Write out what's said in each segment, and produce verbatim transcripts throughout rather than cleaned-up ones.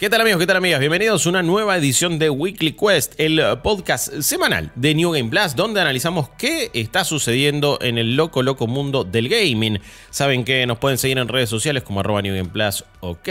¿Qué tal amigos? ¿Qué tal amigas? Bienvenidos a una nueva edición de Weekly Quest, el podcast semanal de New Game Plus, donde analizamos qué está sucediendo en el loco, loco mundo del gaming. Saben que nos pueden seguir en redes sociales como arroba New Game Plus, ok.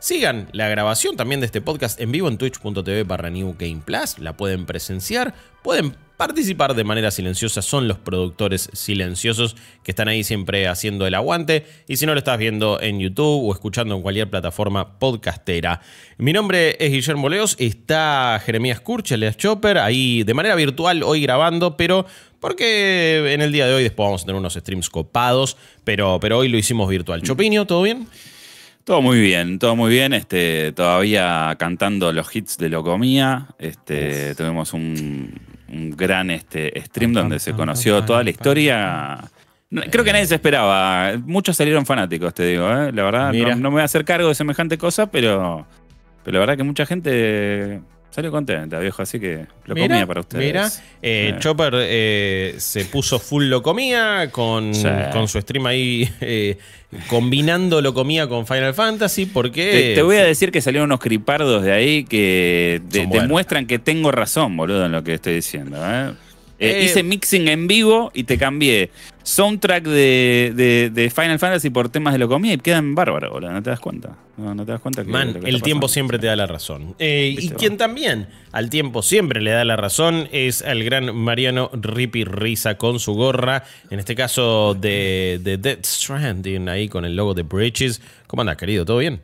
Sigan la grabación también de este podcast en vivo en twitch.tv barra New Game Plus. La pueden presenciar, pueden participar de manera silenciosa. Son los productores silenciosos que están ahí siempre haciendo el aguante. Y si no lo estás viendo en YouTube o escuchando en cualquier plataforma podcastera. Mi nombre es Guillermo Leos. Está Jeremías Kurch, alias Chopper, ahí de manera virtual hoy grabando, pero porque en el día de hoy después vamos a tener unos streams copados, pero, pero hoy lo hicimos virtual. Chopiño, ¿todo bien? Todo muy bien, todo muy bien. Este, todavía cantando los hits de Locomía. Este, tuvimos un... un gran este, stream donde se conoció toda la historia. Creo que nadie se esperaba. Muchos salieron fanáticos, te digo, ¿eh? La verdad, no, no me voy a hacer cargo de semejante cosa, pero, pero la verdad que mucha gente salió contenta, viejo. Así que Locomía para ustedes. Mira, eh, eh. Chopper eh, se puso full Locomía con, sí. con su stream ahí eh, combinando Locomía con Final Fantasy. Porque te, te voy a decir que salieron unos cripardos de ahí que de, demuestran que tengo razón, boludo, en lo que estoy diciendo. ¿eh? Eh, eh, hice mixing en vivo y te cambié soundtrack de, de, de Final Fantasy por temas de Locomía y quedan bárbaros, boludo. No te das cuenta. No, no te das cuenta que Man, que el tiempo pasando. siempre te da la razón. Eh, y quien también al tiempo siempre le da la razón es al gran Mariano Ripi Risa con su gorra. En este caso de, de Death Stranding, ahí con el logo de Breaches. ¿Cómo andas, querido? ¿Todo bien?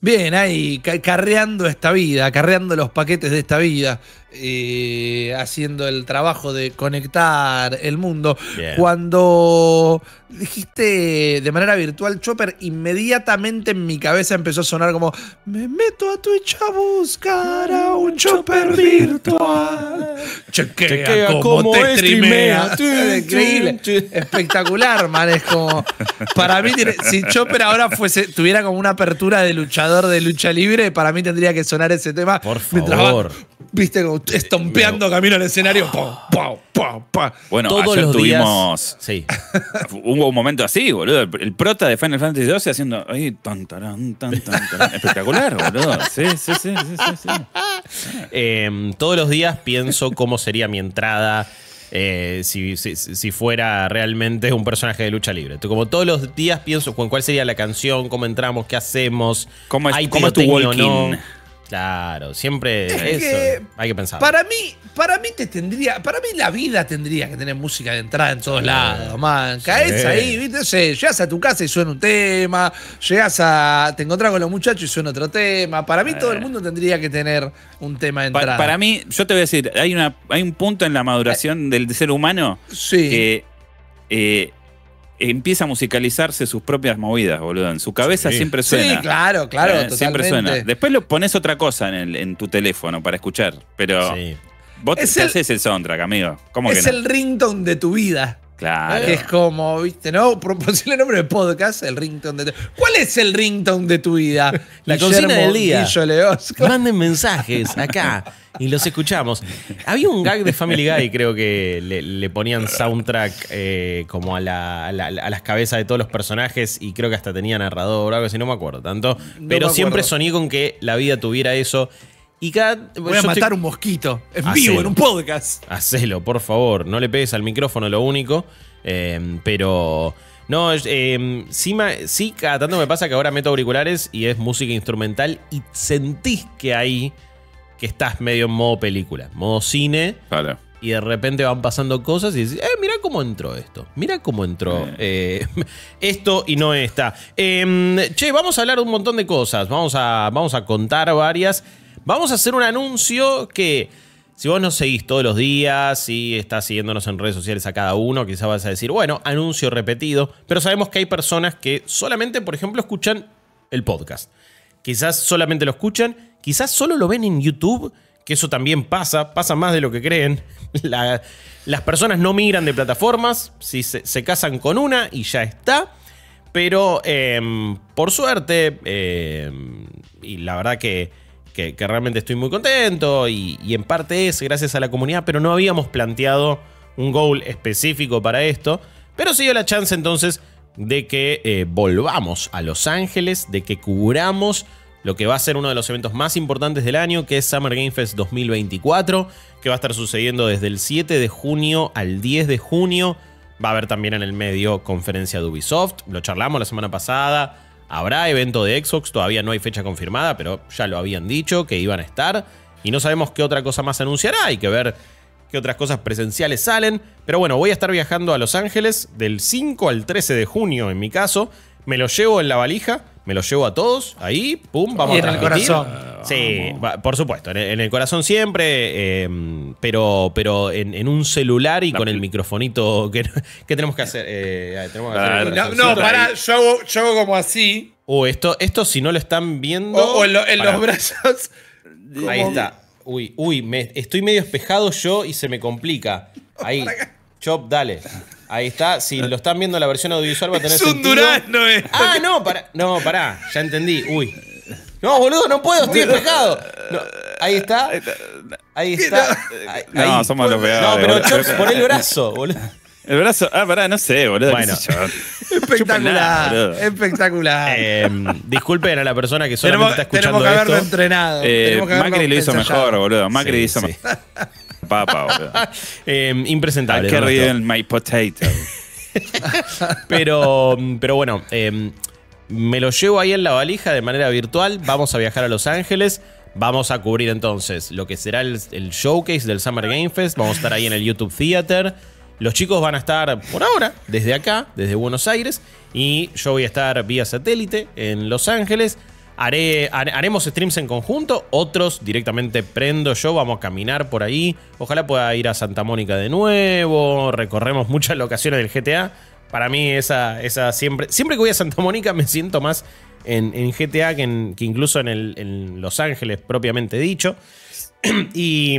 Bien, ahí carreando esta vida, carreando los paquetes de esta vida, eh, haciendo el trabajo de conectar el mundo. Bien. Cuando dijiste de manera virtual, Chopper, inmediatamente en mi cabeza empezó a sonar como me meto a Twitch a buscar a un Chopper virtual. Chequea, Chequea cómo, cómo te streamea. streamea. Increíble, espectacular, man. Es como, para mí, si Chopper ahora fuese, tuviera como una apertura de luchador de lucha libre, para mí tendría que sonar ese tema. Por favor. Va, viste, como estompeando camino al escenario. Pau, pau, pau, pau. Bueno, todos ayer los tuvimos. Días. Sí. Hubo un momento así, boludo. El prota de Final Fantasy doce haciendo. Ay, tan, tarán, tan, tan, tan. Espectacular, boludo. Sí, sí, sí, sí, sí, sí. Eh, todos los días pienso cómo sería mi entrada. Eh, si, si, si fuera realmente un personaje de lucha libre. Como todos los días pienso con cuál sería la canción, cómo entramos, qué hacemos, cómo es, cómo es tu walking. No. Claro, siempre es eso. Que hay que pensar. Para mí, para mí te tendría, para mí la vida tendría que tener música de entrada en todos sí, lados, man. Caes sí. ahí, viste, o sea, llegas a tu casa y suena un tema, llegas a te encontrás con los muchachos y suena otro tema. Para mí todo el mundo tendría que tener un tema de entrada. Pa para mí, yo te voy a decir, hay una, hay un punto en la maduración eh, del ser humano sí. que eh, empieza a musicalizarse sus propias movidas, boludo. En su cabeza sí. siempre suena. Sí, claro, claro, eh, totalmente. Siempre suena. Después lo pones otra cosa en, el, en tu teléfono para escuchar, pero sí. vos es te el, haces el soundtrack, amigo. ¿Cómo es que no? El ringtone de tu vida. Claro. Que es como, viste, ¿no? Propuse el nombre de podcast, el ringtone de tu vida. ¿Cuál es el ringtone de tu vida? La cocina del día. Manden mensajes acá y los escuchamos. Había un gag de Family Guy, creo que le, le ponían soundtrack eh, como a, la, a, la, a las cabezas de todos los personajes y creo que hasta tenía narrador o algo así, no me acuerdo tanto. No pero acuerdo. Siempre soñé con que la vida tuviera eso. Y cada, voy a matar estoy... un mosquito en Hacelo. vivo, en un podcast. Hacelo, por favor. No le pegues al micrófono, lo único. Eh, pero... No, eh, sí, ma, sí, cada tanto me pasa que ahora meto auriculares y es música instrumental y sentís que ahí que estás medio en modo película, modo cine. Vale. Y de repente van pasando cosas y dices, eh, mirá cómo entró esto. Mirá cómo entró eh, esto y no esta. Eh, che, vamos a hablar de un montón de cosas. Vamos a, vamos a contar varias... Vamos a hacer un anuncio que, si vos nos seguís todos los días, si estás siguiéndonos en redes sociales a cada uno, quizás vas a decir, bueno, anuncio repetido. Pero sabemos que hay personas que solamente, por ejemplo, escuchan el podcast. Quizás solamente lo escuchan, quizás solo lo ven en YouTube, que eso también pasa, pasa más de lo que creen. La, las personas no migran de plataformas, si se, se casan con una y ya está. Pero, eh, por suerte, eh, y la verdad que... Que, que realmente estoy muy contento y, y en parte es gracias a la comunidad, pero no habíamos planteado un goal específico para esto, pero se dio la chance entonces de que eh, volvamos a Los Ángeles, de que cubramos lo que va a ser uno de los eventos más importantes del año, que es Summer Game Fest dos mil veinticuatro, que va a estar sucediendo desde el siete de junio al diez de junio. Va a haber también en el medio conferencia de Ubisoft, lo charlamos la semana pasada. Habrá evento de Xbox, todavía no hay fecha confirmada, pero ya lo habían dicho que iban a estar. Y no sabemos qué otra cosa más anunciará, hay que ver qué otras cosas presenciales salen. Pero bueno, voy a estar viajando a Los Ángeles del cinco al trece de junio en mi caso. Me lo llevo en la valija, me lo llevo a todos, ahí, pum, vamos a transmitir. Y en el corazón. Sí, por supuesto, en el corazón siempre, eh, pero, pero en, en un celular y con el microfonito que, que tenemos que hacer. Eh, tenemos que hacer no, no, pará, yo hago, yo hago como así. Uh, esto, esto si no lo están viendo... O, o en, lo, en los brazos. Ahí está. Uy, uy, me, estoy medio espejado yo y se me complica. Ahí, chop, dale. Ahí está, si lo están viendo la versión audiovisual va a tener sentido. Es un durazno esto. Ah, no, pará, no, pará, ya entendí, uy. No, boludo, no puedo, estoy espejado. No, ahí está, ahí está. Ahí, no, ahí. Somos los peores. No, pero Chops, pon el brazo, boludo. El brazo, ah, pará, no sé, boludo. Bueno, espectacular, nada, espectacular. Eh, disculpen a la persona que solamente tenemos, está escuchando tenemos que haberlo esto. Entrenado. Eh, que Macri lo hizo ensayado. Mejor, boludo, Macri lo sí, hizo sí. mejor. Papa, boludo. Eh, impresentable. Hay que en my potato. pero, pero bueno, eh, me lo llevo ahí en la valija de manera virtual. Vamos a viajar a Los Ángeles. Vamos a cubrir entonces lo que será el, el showcase del Summer Game Fest. Vamos a estar ahí en el YouTube Theater. Los chicos van a estar por ahora desde acá, desde Buenos Aires. Y yo voy a estar vía satélite en Los Ángeles. Haré, haremos streams en conjunto, otros directamente prendo yo, vamos a caminar por ahí. Ojalá pueda ir a Santa Mónica de nuevo, recorremos muchas locaciones del G T A. Para mí esa, esa siempre, siempre que voy a Santa Mónica me siento más en, en G T A que, en, que incluso en, el, en Los Ángeles propiamente dicho. Y,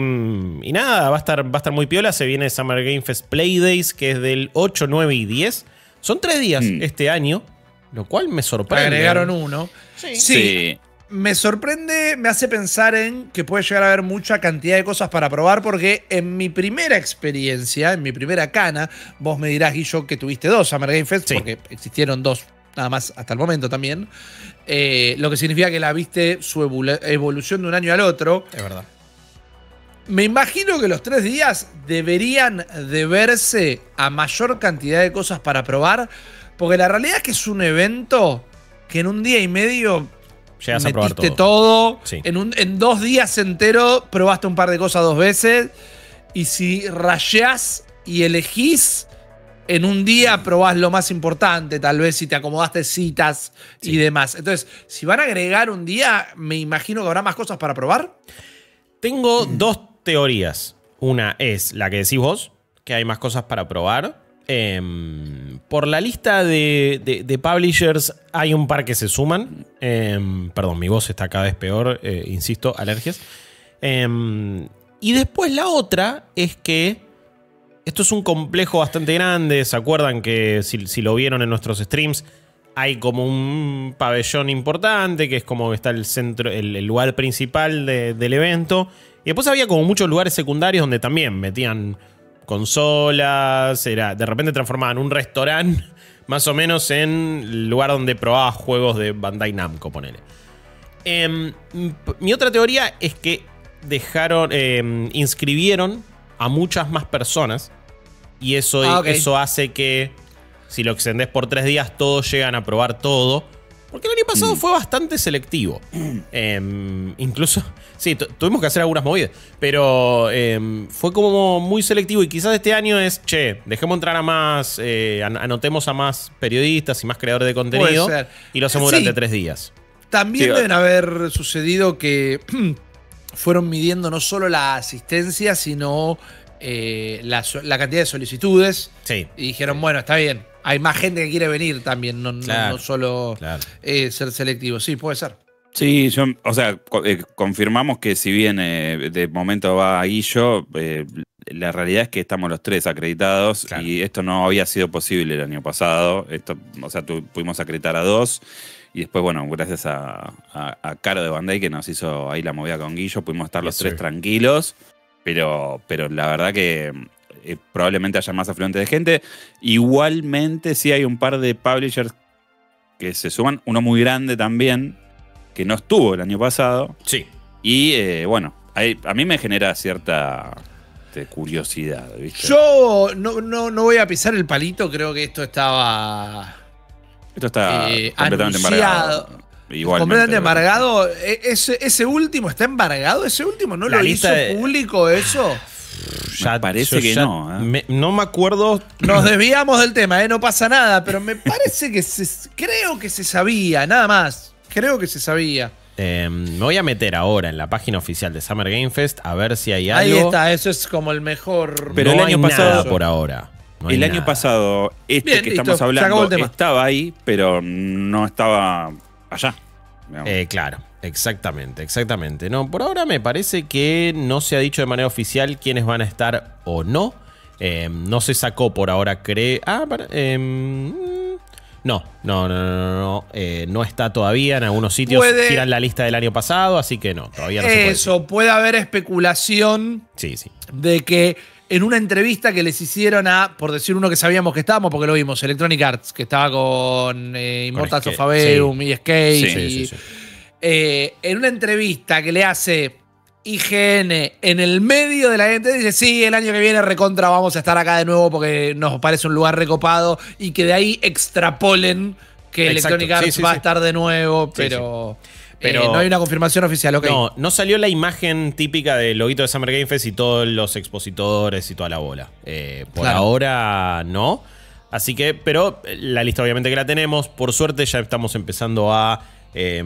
y nada, va a, estar, va a estar muy piola, se viene Summer Game Fest Play Days, que es del ocho, nueve y diez. Son tres días mm. este año. Lo cual me sorprende. Agregaron uno. Sí. Sí. sí. Me sorprende, me hace pensar en que puede llegar a haber mucha cantidad de cosas para probar, porque en mi primera experiencia, en mi primera cana, vos me dirás, Guillo, que tuviste dos Summer Game Fest, sí. porque existieron dos nada más hasta el momento también. Eh, lo que significa que la viste su evolu- evolución de un año al otro. Es verdad. Me imagino que los tres días deberían deberse a mayor cantidad de cosas para probar. Porque la realidad es que es un evento que en un día y medio llegas a probar todo. todo. Sí. En, un, en dos días enteros probaste un par de cosas dos veces. Y si rayás y elegís, en un día probás lo más importante, tal vez, si te acomodaste citas sí. y demás. Entonces, si van a agregar un día, me imagino que habrá más cosas para probar. Tengo mm. dos teorías. Una es la que decís vos, que hay más cosas para probar. Eh, por la lista de, de, de publishers hay un par que se suman. Eh, perdón, mi voz está cada vez peor, eh, insisto, alergias. Eh, y después la otra es que esto es un complejo bastante grande. ¿Se acuerdan que si, si lo vieron en nuestros streams? Hay como un pabellón importante que es como está el centro, el, el lugar principal de, del evento. Y después había como muchos lugares secundarios donde también metían consolas, era, de repente transformaban un restaurante más o menos en el lugar donde probaba juegos de Bandai Namco, ponele. Eh, mi otra teoría es que dejaron, eh, inscribieron a muchas más personas y eso, ah, okay. eso hace que si lo extendés por tres días todos llegan a probar todo. Porque el año pasado mm. fue bastante selectivo. Mm. Eh, incluso, sí, tuvimos que hacer algunas movidas. Pero eh, fue como muy selectivo. Y quizás este año es, che, dejemos entrar a más, eh, an anotemos a más periodistas y más creadores de contenido. Y lo hacemos sí. durante tres días. También sí, deben claro. haber sucedido que fueron midiendo no solo la asistencia, sino eh, la, la cantidad de solicitudes. Sí. Y dijeron, bueno, está bien. Hay más gente que quiere venir también, no, claro, no, no solo claro. eh, ser selectivo. Sí, puede ser. Sí, yo, o sea, co eh, confirmamos que si bien eh, de momento va Guillo, eh, la realidad es que estamos los tres acreditados claro. y esto no había sido posible el año pasado. Esto, o sea, tu, pudimos acreditar a dos y después, bueno, gracias a, a, a Caro de Bandai que nos hizo ahí la movida con Guillo, pudimos estar los sí, tres sí. tranquilos, pero, pero la verdad que... Eh, probablemente haya más afluentes de gente. Igualmente sí hay un par de publishers que se suman, uno muy grande también, que no estuvo el año pasado. Sí. Y eh, bueno, hay, a mí me genera cierta curiosidad, ¿viste? Yo no, no, no voy a pisar el palito, creo que esto estaba... Esto está eh, completamente anunciado, embargado. Igualmente, completamente embargado. Ese, ese último está embargado, ese último no lo hizo de... público eso. Ya, me parece que ya no. ¿eh? Me, no me acuerdo. Nos desviamos del tema, ¿eh? No pasa nada, pero me parece que se, creo que se sabía, nada más. Creo que se sabía. Eh, me voy a meter ahora en la página oficial de Summer Game Fest a ver si hay algo. Ahí está, eso es como el mejor. Pero no el año hay pasado nada por ahora. No el año nada. pasado, este Bien, que listo, estamos hablando, estaba ahí, pero no estaba allá. Eh, claro, exactamente, exactamente. No, por ahora me parece que no se ha dicho de manera oficial quiénes van a estar o no. Eh, no se sacó por ahora, cree. Ah, para, eh, no, no, no, no, no. Eh, no está todavía. En algunos sitios puede, tiran la lista del año pasado, así que no, todavía no eso, se puede. Eso, puede haber especulación sí, sí. de que. En una entrevista que les hicieron a, por decir uno que sabíamos que estábamos, porque lo vimos, Electronic Arts, que estaba con eh, Immortals of Aveum y Skate. Sí, sí, sí, sí. eh, en una entrevista que le hace I G N en el medio de la gente, dice, sí, el año que viene recontra vamos a estar acá de nuevo porque nos parece un lugar recopado, y que de ahí extrapolen que Exacto. Electronic Arts sí, sí, va sí. a estar de nuevo, pero... Sí, sí. Pero eh, no hay una confirmación oficial, ok. No, no salió la imagen típica del loguito de Summer Game Fest y todos los expositores y toda la bola. Eh, por claro. ahora no. Así que, pero la lista obviamente que la tenemos. Por suerte ya estamos empezando a, eh,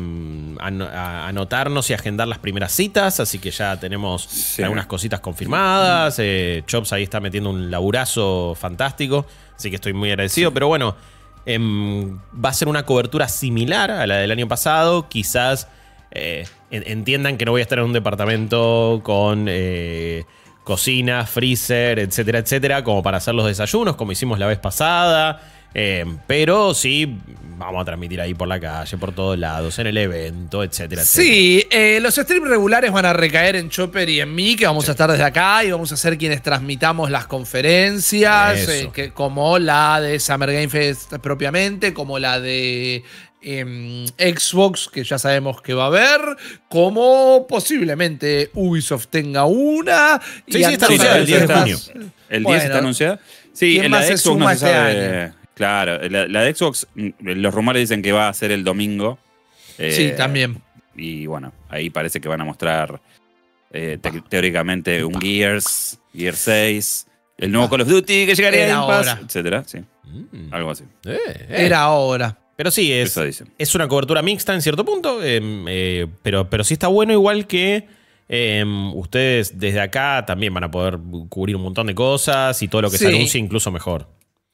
a, a anotarnos y agendar las primeras citas. Así que ya tenemos sí. algunas cositas confirmadas. Eh, Chops ahí está metiendo un laburazo fantástico. Así que estoy muy agradecido. Sí. Pero bueno... Um, va a ser una cobertura similar a la del año pasado. Quizás eh, entiendan que no voy a estar en un departamento con eh, cocina, freezer, etcétera, etcétera, como para hacer los desayunos, como hicimos la vez pasada. Eh, pero sí, vamos a transmitir ahí por la calle, por todos lados, en el evento, etcétera, sí, etcétera. Sí, eh, los streams regulares van a recaer en Chopper y en mí, que vamos sí. a estar desde acá y vamos a ser quienes transmitamos las conferencias, eh, que, como la de Summer Game Fest propiamente, como la de eh, Xbox, que ya sabemos que va a haber, como posiblemente Ubisoft tenga una. Sí, y sí, está anunciada el diez de junio. El diez bueno, está anunciada. Sí, en la de Xbox no se sabe... Claro, la, la de Xbox, los rumores dicen que va a ser el domingo. Eh, sí, también. Y bueno, ahí parece que van a mostrar eh, te, teóricamente un Gears, Gears seis, el nuevo Call of Duty que llegaría en paz, etcétera, sí. Mm. Algo así. Eh, eh. Era ahora. Pero sí, es, es una cobertura mixta en cierto punto, eh, eh, pero, pero sí está bueno igual que... Eh, ustedes desde acá también van a poder cubrir un montón de cosas y todo lo que sí. se anuncie incluso mejor.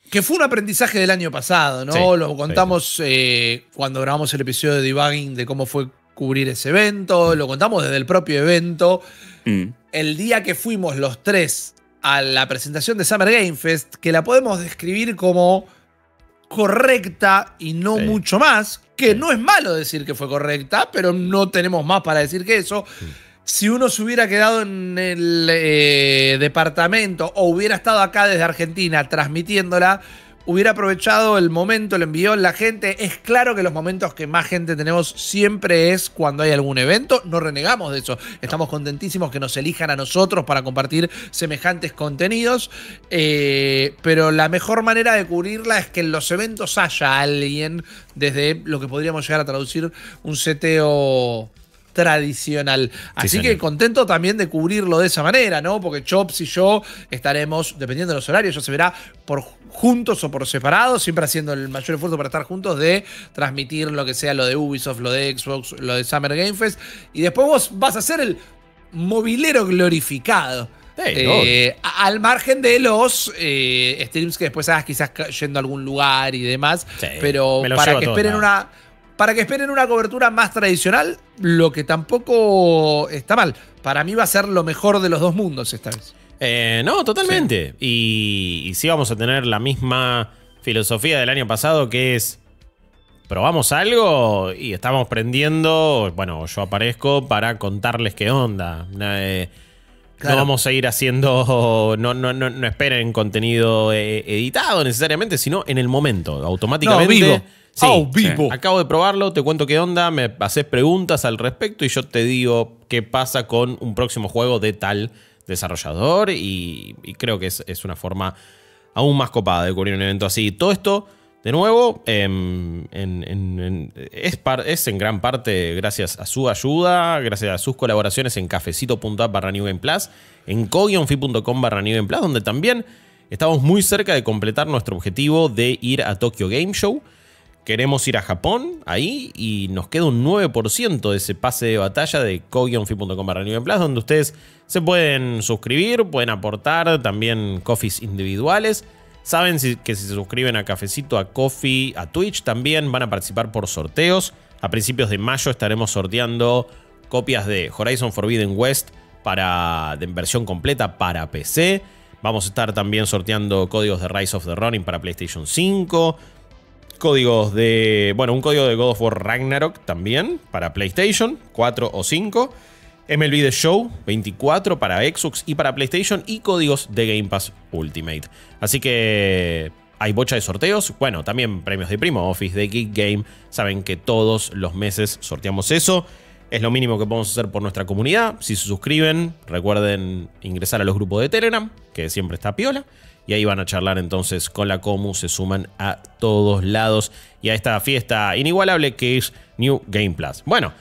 Que fue un aprendizaje del año pasado, ¿no? Sí, lo contamos sí, sí. Eh, cuando grabamos el episodio de debugging de cómo fue cubrir ese evento. Lo contamos desde el propio evento. Mm. El día que fuimos los tres a la presentación de Summer Game Fest, que la podemos describir como correcta y no sí. mucho más, que sí. no es malo decir que fue correcta, pero no tenemos más para decir que eso. Sí. Si uno se hubiera quedado en el eh, departamento o hubiera estado acá desde Argentina transmitiéndola, hubiera aprovechado el momento, lo envió la gente. Es claro que los momentos que más gente tenemos siempre es cuando hay algún evento. No renegamos de eso. Estamos contentísimos que nos elijan a nosotros para compartir semejantes contenidos. Eh, pero la mejor manera de cubrirla es que en los eventos haya alguien desde lo que podríamos llegar a traducir un seteo... tradicional. Así sí, que contento también de cubrirlo de esa manera, ¿no? Porque Chops y yo estaremos, dependiendo de los horarios, ya se verá por juntos o por separados, siempre haciendo el mayor esfuerzo para estar juntos de transmitir lo que sea lo de Ubisoft, lo de Xbox, lo de Summer Game Fest. Y después vos vas a ser el movilero glorificado. Eh, al margen de los eh, streams que después hagas quizás yendo a algún lugar y demás. Sí, pero para que esperen todo, una... Para que esperen una cobertura más tradicional, lo que tampoco está mal. Para mí va a ser lo mejor de los dos mundos esta vez. Eh, no, totalmente. Sí. Y, y sí vamos a tener la misma filosofía del año pasado, que es probamos algo y estamos prendiendo, bueno, yo aparezco para contarles qué onda. Eh, claro. No vamos a ir haciendo, no, no, no, no esperen contenido editado necesariamente, sino en el momento, automáticamente. No, vivo. Sí, oh, vivo. Sí. Acabo de probarlo, te cuento qué onda, me haces preguntas al respecto y yo te digo qué pasa con un próximo juego de tal desarrollador y, y creo que es, es una forma aún más copada de cubrir un evento así. Todo esto, de nuevo, eh, en, en, en, es, par, es en gran parte gracias a su ayuda, gracias a sus colaboraciones en cafecito punto app barra New Game Plus, en co guion fi punto com barra New Game Plus, donde también estamos muy cerca de completar nuestro objetivo de ir a Tokyo Game Show. Queremos ir a Japón, ahí, y nos queda un nueve por ciento de ese pase de batalla de co guion fi punto com barra New Game Plus, donde ustedes se pueden suscribir, pueden aportar también coffees individuales. Saben si, que si se suscriben a Cafecito, a Coffee, a Twitch, también van a participar por sorteos. A principios de mayo estaremos sorteando copias de Horizon Forbidden West para, de versión completa para P C. Vamos a estar también sorteando códigos de Rise of the Ronin para PlayStation cinco. Códigos de... Bueno, un código de God of War Ragnarok también para PlayStation cuatro o cinco. M L B The Show veinticuatro para Xbox y para PlayStation. Y códigos de Game Pass Ultimate. Así que hay bocha de sorteos. Bueno, también premios de Primo Office, de Geek Game. Saben que todos los meses sorteamos eso. Es lo mínimo que podemos hacer por nuestra comunidad. Si se suscriben, recuerden ingresar a los grupos de Telegram, que siempre está piola. Y ahí van a charlar entonces con la comu, se suman a todos lados y a esta fiesta inigualable que es New Game Plus. Bueno,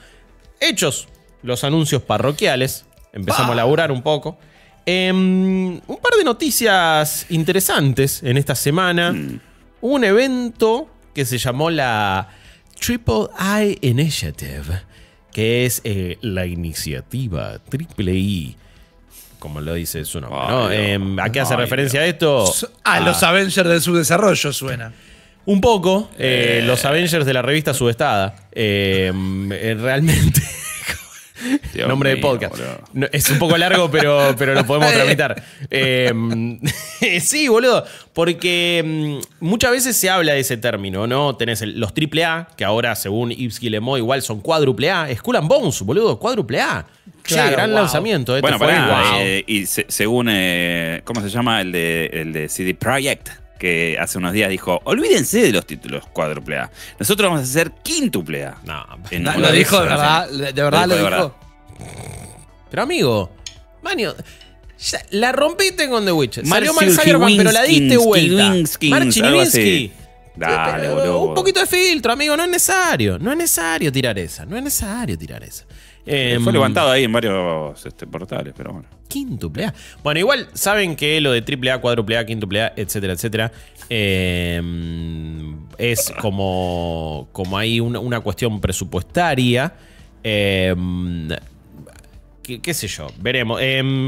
hechos los anuncios parroquiales, empezamos bah. a laburar un poco. Eh, un par de noticias interesantes en esta semana. Mm. Un evento que se llamó la Triple I Initiative, que es eh, la iniciativa Triple I, como lo dice su nombre, oh, ¿no? Eh, ¿A qué hace oh, referencia Dios. esto? A ah, ah. los Avengers del subdesarrollo suena. Un poco. Eh, eh. Los Avengers de la revista subestada. Eh, realmente. nombre mío, de podcast. Boludo. Es un poco largo, pero, pero lo podemos tramitar. Eh, sí, boludo. Porque muchas veces se habla de ese término, ¿no? Tenés los triple A, que ahora, según Yves Lemó, igual son cuádruple A. Skull and Bones, boludo, cuádruple A. Claro, che, gran wow. lanzamiento. Este bueno, fue pará, wow. eh, y se, según, eh, ¿cómo se llama? El de, el de C D Projekt, que hace unos días dijo, olvídense de los títulos cuádruple A. Nosotros vamos a hacer quíntuple A. No, no lo dijo de verdad, de verdad lo, lo dijo. Verdad. Pero amigo, Manio, ya, la rompiste con The Witcher. Salió mal Cyberpunk, pero la diste vuelta. Marcin Dale, boludo. Un poquito de filtro, amigo, no es necesario. No es necesario tirar esa, no es necesario tirar esa. Eh, fue levantado ahí en varios este, portales, pero bueno. Quíntuple A. Bueno, igual saben que lo de triple A, cuádruple A, quíntuple A, etcétera, etcétera, eh, es como, como hay una, una cuestión presupuestaria. Eh, qué, qué sé yo, veremos. Eh,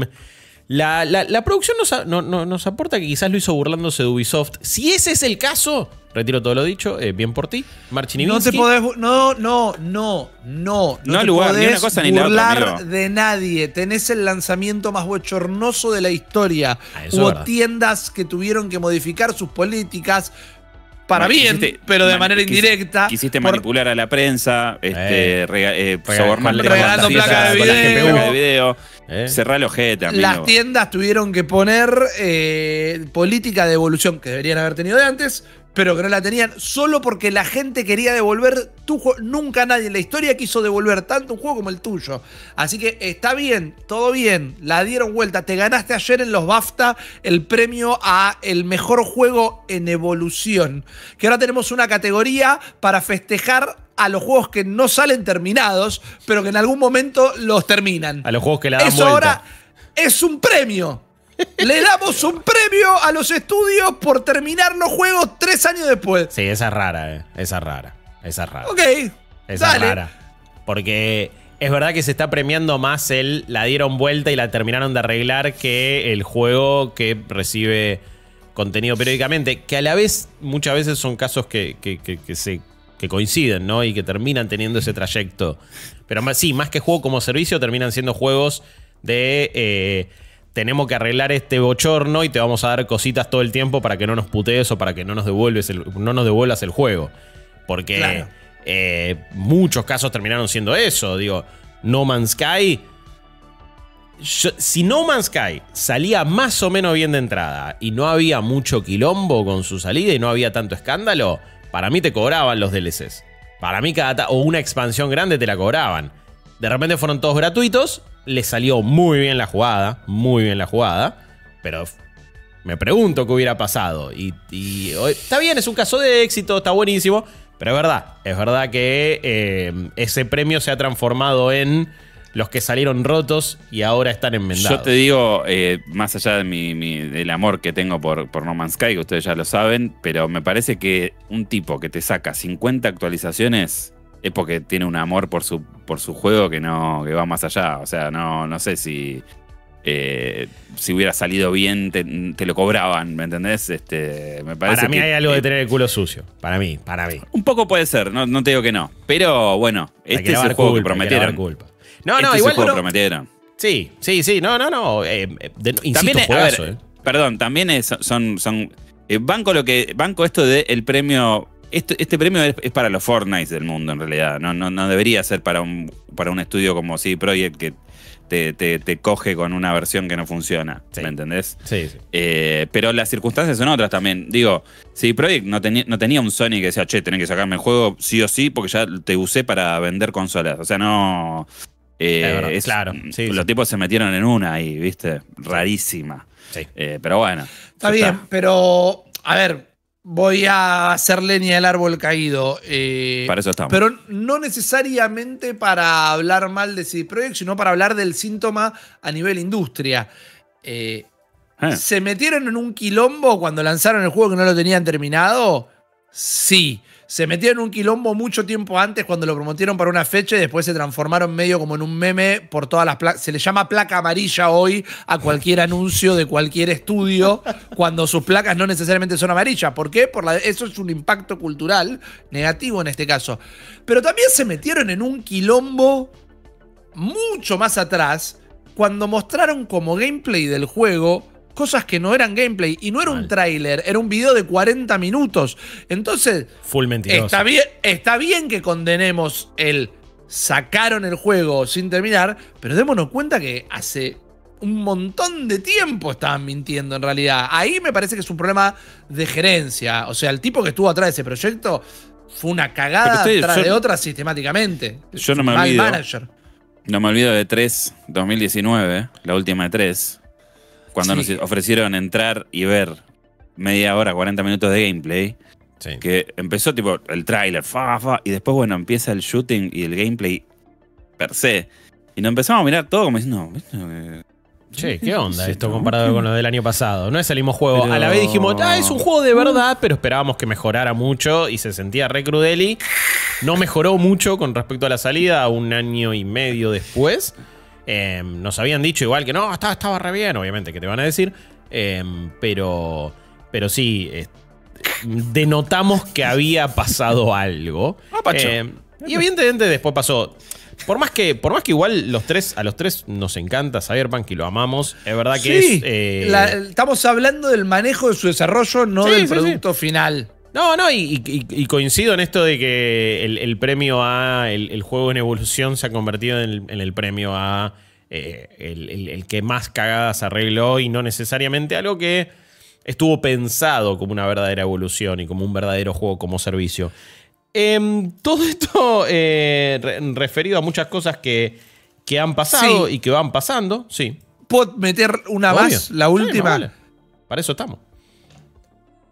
la, la, la producción nos, a, no, no, nos aporta que quizás lo hizo burlándose de Ubisoft. Si ese es el caso... Retiro todo lo dicho, eh, bien por ti. Marcin No te podés. No, no, no, no. No, no te lugar, podés ni una cosa, ni burlar la otra, de nadie. Tenés el lanzamiento más bochornoso de la historia. Ah, Hubo verdad. tiendas que tuvieron que modificar sus políticas para Mar, bien, quisiste, pero de manera indirecta. Quisiste por, manipular a la prensa, este, eh, rega, eh, sobornarle regalando placas de, placa de video. Eh. Cerrar el ojete, amigo. Las tiendas tuvieron que poner eh, política de devolución que deberían haber tenido de antes, pero que no la tenían, solo porque la gente quería devolver tu juego. Nunca nadie en la historia quiso devolver tanto un juego como el tuyo. Así que está bien, todo bien, la dieron vuelta. Te ganaste ayer en los BAFTA el premio a el mejor juego en evolución. Que ahora tenemos una categoría para festejar a los juegos que no salen terminados, pero que en algún momento los terminan. A los juegos que la dan Eso vuelta. Ahora es un premio. Le damos un premio a los estudios por terminar los juegos tres años después. Sí, esa es rara, eh. Esa es rara. Esa es rara. Ok. Esa dale. es rara. Porque es verdad que se está premiando más el la dieron vuelta y la terminaron de arreglar que el juego que recibe contenido periódicamente. Que a la vez, muchas veces son casos que, que, que, que, se, que coinciden, ¿no? Y que terminan teniendo ese trayecto. Pero más, sí, más que juego como servicio, terminan siendo juegos de... Eh, tenemos que arreglar este bochorno y te vamos a dar cositas todo el tiempo para que no nos putees o para que no nos devuelves el, no nos devuelvas el juego. Porque claro. eh, muchos casos terminaron siendo eso. Digo, No Man's Sky... Yo, si No Man's Sky salía más o menos bien de entrada y no había mucho quilombo con su salida y no había tanto escándalo, Para mí te cobraban los D L Cs. Para mí cada... o una expansión grande te la cobraban. De repente fueron todos gratuitos. Les salió muy bien la jugada. Muy bien la jugada. Pero me pregunto qué hubiera pasado. Y, y está bien, es un caso de éxito. Está buenísimo. Pero es verdad. Es verdad que eh, ese premio se ha transformado en... los que salieron rotos y ahora están enmendados. Yo te digo, eh, más allá de mi, mi, del amor que tengo por, por No Man's Sky, que ustedes ya lo saben, pero me parece que un tipo que te saca cincuenta actualizaciones es porque tiene un amor por su, por su juego que, no, que va más allá. O sea, no, no sé si, eh, si hubiera salido bien te, te lo cobraban, ¿me entendés? Este, me parece para mí que, hay algo eh, de tener el culo sucio. Para mí, para mí. Un poco puede ser, no, no te digo que no. Pero bueno, este es el juego que prometieron. No, este no, igual lo no, prometieron. Sí, sí, sí. No, no, no. Eh, de, insisto, también es, juegazo, a ver, eh. Perdón, también es, son... son eh, banco lo que banco esto de el premio... Esto, este premio es, es para los Fortnite del mundo, en realidad. No, no, no debería ser para un, para un estudio como C D Projekt que te, te, te coge con una versión que no funciona. Sí. ¿Me entendés? Sí, sí. Eh, pero las circunstancias son otras también. Digo, C D Projekt no, no tenía un Sony que decía, che, tenés que sacarme el juego sí o sí porque ya te usé para vender consolas. O sea, no... Eh, es, claro, sí, los sí. tipos se metieron en una ahí, ¿viste? Rarísima. Sí. Eh, pero bueno. Está bien, está. Pero a ver, voy a hacer leña del árbol caído. Eh, para eso estamos. Pero no necesariamente para hablar mal de C D Projekt, sino para hablar del síntoma a nivel industria. Eh, eh. ¿Se metieron en un quilombo cuando lanzaron el juego que no lo tenían terminado? Sí. Se metieron en un quilombo mucho tiempo antes cuando lo prometieron para una fecha y después se transformaron medio como en un meme por todas las placas. Se le llama placa amarilla hoy a cualquier anuncio de cualquier estudio cuando sus placas no necesariamente son amarillas. ¿Por qué? Por la eso es un impacto cultural negativo en este caso. Pero también se metieron en un quilombo mucho más atrás cuando mostraron como gameplay del juego... cosas que no eran gameplay. Y no era Mal. un tráiler, era un video de cuarenta minutos. Entonces, full mentiroso. Está bien, está bien que condenemos el sacaron el juego sin terminar, pero démonos cuenta que hace un montón de tiempo estaban mintiendo en realidad. Ahí me parece que es un problema de gerencia. O sea, el tipo que estuvo atrás de ese proyecto fue una cagada usted, tras yo, de otra sistemáticamente. Yo no me Mal olvido. Manager. No me olvido de tres, dos mil diecinueve, la última de tres. Cuando sí. nos ofrecieron entrar y ver media hora, cuarenta minutos de gameplay, sí. que empezó tipo el tráiler, fa, fa, y después, bueno, empieza el shooting y el gameplay per se. Y nos empezamos a mirar todo como diciendo, no, che, ¿qué onda esto no, comparado no, con lo del año pasado? No es el mismo juego. Pero... a la vez dijimos, ah, es un juego de verdad, pero esperábamos que mejorara mucho y se sentía re crudeli. No mejoró mucho con respecto a la salida, un año y medio después. Eh, nos habían dicho igual que no, estaba, estaba re bien, obviamente, que te van a decir. Eh, pero, pero sí, eh, denotamos que había pasado algo. Ah, Pacho. Eh, y evidentemente después pasó. Por más que, por más que igual los tres, a los tres nos encanta Cyberpunk y lo amamos, es verdad que sí, es... Eh, la, estamos hablando del manejo de su desarrollo, no sí, del sí, producto sí. final. No, no, y, y, y coincido en esto de que el, el premio a el, el juego en evolución se ha convertido en el, en el premio a eh, el, el, el que más cagadas arregló y no necesariamente algo que estuvo pensado como una verdadera evolución y como un verdadero juego como servicio. Eh, todo esto eh, re, referido a muchas cosas que, que han pasado sí. y que van pasando, sí. ¿Puedo meter una Obvio. más? La última. Sí, no, vale. Para eso estamos.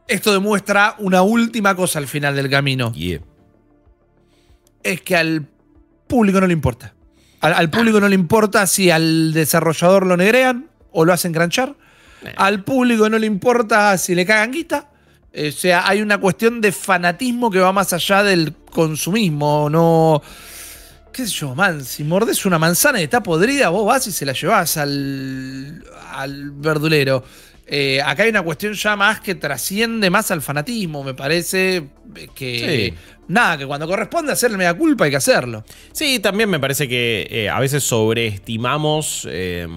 Esto demuestra una última cosa al final del camino. Yeah. Es que al público no le importa. Al, al público no le importa si al desarrollador lo negrean o lo hacen cranchar. Nah. Al público no le importa si le cagan guita. O sea, hay una cuestión de fanatismo que va más allá del consumismo. No... ¿Qué sé yo, man? Si mordés una manzana y está podrida, vos vas y se la llevás al, al verdulero. Eh, acá hay una cuestión ya más que trasciende más al fanatismo, me parece que... Sí. Nada, que cuando corresponde hacer el mea culpa hay que hacerlo. Sí, también me parece que eh, a veces sobreestimamos eh,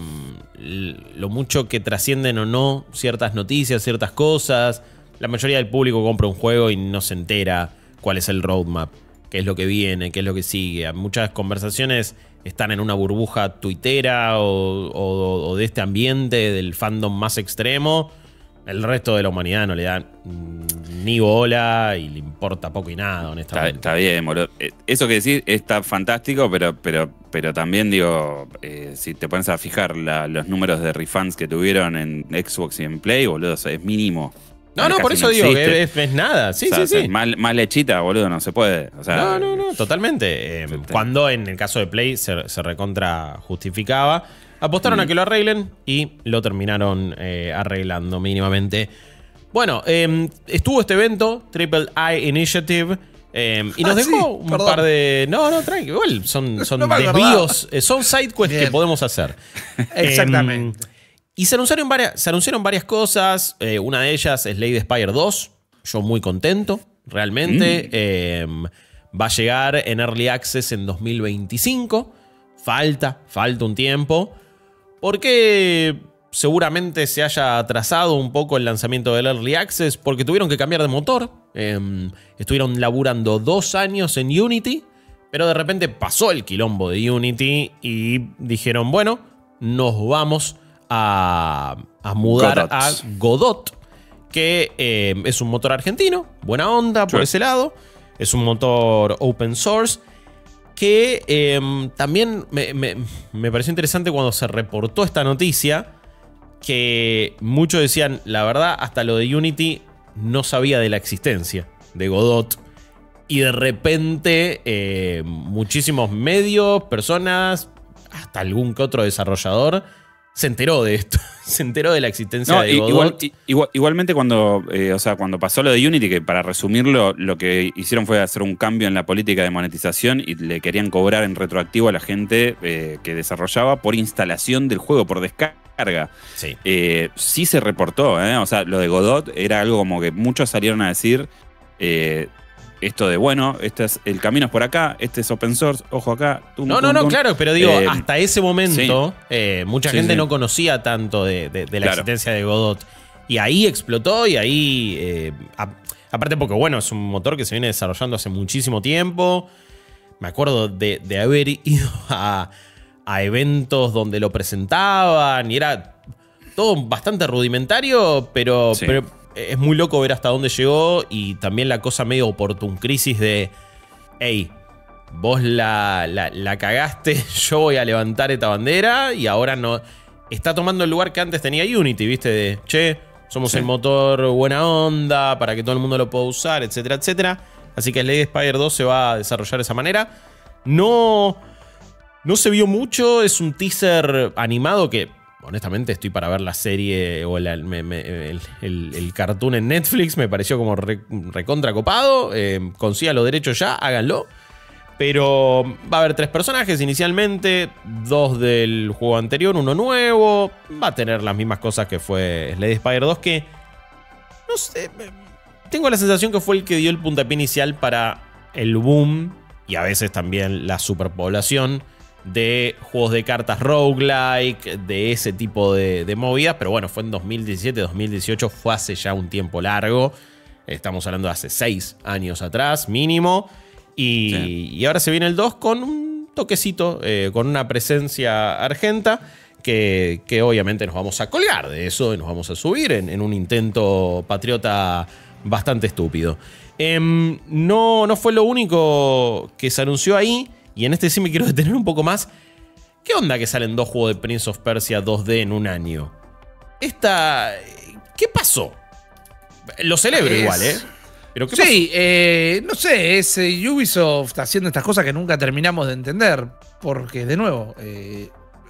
lo mucho que trascienden o no ciertas noticias, ciertas cosas. La mayoría del público compra un juego y no se entera cuál es el roadmap, qué es lo que viene, qué es lo que sigue. Muchas conversaciones están en una burbuja tuitera o, o, o de este ambiente del fandom más extremo. El resto de la humanidad no le dan ni bola y le importa. aporta poco y nada, honestamente. Está, está bien, boludo. Eso que decís está fantástico, pero, pero, pero también, digo, eh, si te pones a fijar la, los números de refunds que tuvieron en Xbox y en Play, boludo, o sea, es mínimo. No, no, por eso no digo que es, es nada. Sí, o sea, sí, sí. Más, más lechita, boludo, no se puede. O sea, no, no, no, totalmente. Eh, cuando en el caso de Play se, se recontra justificaba, apostaron mm. a que lo arreglen y lo terminaron eh, arreglando mínimamente. Bueno, eh, estuvo este evento, Triple I Initiative, eh, y nos ah, dejó sí, un perdón. par de... No, no, tranquilo. Igual son, son no desvíos, eh, son sidequests que podemos hacer. Exactamente. Eh, Y se anunciaron varias, se anunciaron varias cosas. Eh, una de ellas es Slay the Spire dos. Yo muy contento, realmente. Mm. Eh, va a llegar en Early Access en dos mil veinticinco. Falta, falta un tiempo. Porque seguramente se haya atrasado un poco el lanzamiento del Early Access. Porque tuvieron que cambiar de motor. Eh, estuvieron laburando dos años en Unity. Pero de repente pasó el quilombo de Unity. Y dijeron, bueno, nos vamos A, a mudar Godot. a Godot, que eh, es un motor argentino, buena onda por sí. ese lado, es un motor open source, que eh, también me, me, me pareció interesante cuando se reportó esta noticia, que muchos decían, la verdad, hasta lo de Unity no sabía de la existencia de Godot, y de repente eh, muchísimos medios, personas, hasta algún que otro desarrollador, se enteró de esto, se enteró de la existencia no, de Godot. Igual, igual, igualmente cuando, eh, o sea, cuando pasó lo de Unity, que para resumirlo, lo que hicieron fue hacer un cambio en la política de monetización y le querían cobrar en retroactivo a la gente eh, que desarrollaba por instalación del juego, por descarga. Sí, eh, sí se reportó, ¿eh? O sea, lo de Godot era algo como que muchos salieron a decir eh, esto de, bueno, este es, el camino es por acá, este es open source, ojo acá. Tum, no, tum, no, no, tum. Claro, pero digo, eh, hasta ese momento sí. eh, mucha sí, gente sí. no conocía tanto de, de, de la claro. existencia de Godot. Y ahí explotó y ahí... Eh, a, aparte porque, bueno, es un motor que se viene desarrollando hace muchísimo tiempo. Me acuerdo de, de haber ido a, a eventos donde lo presentaban y era todo bastante rudimentario, pero... Sí. pero es muy loco ver hasta dónde llegó y también la cosa medio oportun crisis de hey, vos la, la, la cagaste, yo voy a levantar esta bandera y ahora no está tomando el lugar que antes tenía Unity, viste, de che, somos sí. el motor buena onda para que todo el mundo lo pueda usar, etcétera, etcétera. Así que Slay the Spire dos se va a desarrollar de esa manera. No, no se vio mucho, es un teaser animado que honestamente estoy para ver la serie o la, me, me, el, el, el cartoon en Netflix. Me pareció como recontra copado. Eh, consiga los derechos ya, háganlo. Pero va a haber tres personajes inicialmente. Dos del juego anterior, uno nuevo. Va a tener las mismas cosas que fue Slay the Spire dos, que no sé, tengo la sensación que fue el que dio el puntapié inicial para el boom y a veces también la superpoblación de juegos de cartas roguelike, de ese tipo de, de movidas, pero bueno, fue en dos mil diecisiete, dos mil dieciocho, fue hace ya un tiempo largo, estamos hablando de hace seis años atrás, mínimo, y, sí. y ahora se viene el dos con un toquecito, eh, con una presencia argenta, que, que obviamente nos vamos a colgar de eso, y nos vamos a subir en, en un intento patriota bastante estúpido. Eh, no, no fue lo único que se anunció ahí. Y en este sí me quiero detener un poco más. ¿Qué onda que salen dos juegos de Prince of Persia dos D en un año? Esta... ¿Qué pasó? Lo celebro es... igual, ¿eh? ¿Pero qué sí, pasó? Eh, no sé, es Ubisoft haciendo estas cosas que nunca terminamos de entender. Porque, de nuevo, eh,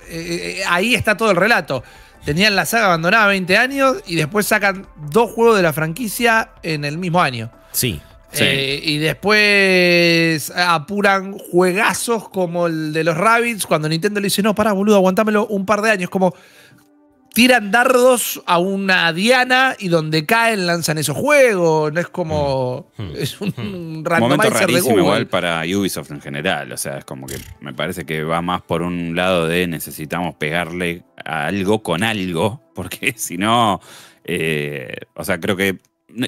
eh, ahí está todo el relato. Tenían la saga abandonada veinte años y después sacan dos juegos de la franquicia en el mismo año. Sí. Sí. Eh, y después apuran juegazos como el de los Rabbids cuando Nintendo le dice, no, pará, boludo, aguantámelo un par de años. Como tiran dardos a una diana y donde caen lanzan esos juegos. No es como... Mm. Es un mm. randomizer momento rarísimo de Google. Igual para Ubisoft en general. O sea, es como que me parece que va más por un lado de necesitamos pegarle a algo con algo. Porque si no... Eh, o sea, creo que...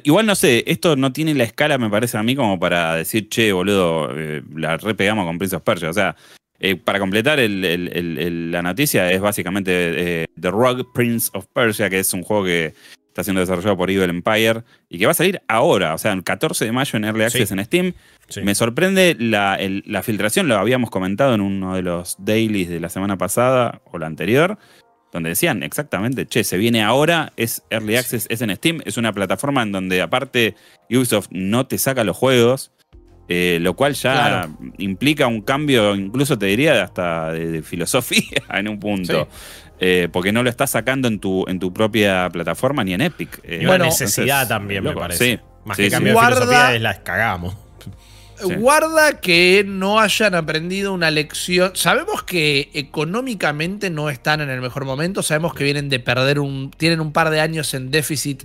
Igual no sé, esto no tiene la escala, me parece a mí, como para decir, che, boludo, eh, la repegamos con Prince of Persia. O sea, eh, para completar el, el, el, el, la noticia, es básicamente eh, The Rogue Prince of Persia, que es un juego que está siendo desarrollado por Evil Empire y que va a salir ahora, o sea, el catorce de mayo en Early Access, sí, en Steam. Sí. Me sorprende la, el, la filtración, lo habíamos comentado en uno de los dailies de la semana pasada o la anterior, donde decían exactamente, che, se viene ahora, es Early Access, sí, es en Steam, es una plataforma en donde aparte Ubisoft no te saca los juegos, eh, lo cual ya, claro, implica un cambio, incluso te diría hasta de, de filosofía en un punto. Sí. Eh, porque no lo estás sacando en tu, en tu propia plataforma ni en Epic. Eh, y bueno, necesidad entonces, también, loco, me parece. Sí, más sí, que cambio sí. de filosofía, las cagamos. Sí. Guarda que no hayan aprendido una lección. Sabemos que económicamente no están en el mejor momento. Sabemos que vienen de perder un... Tienen un par de años en déficit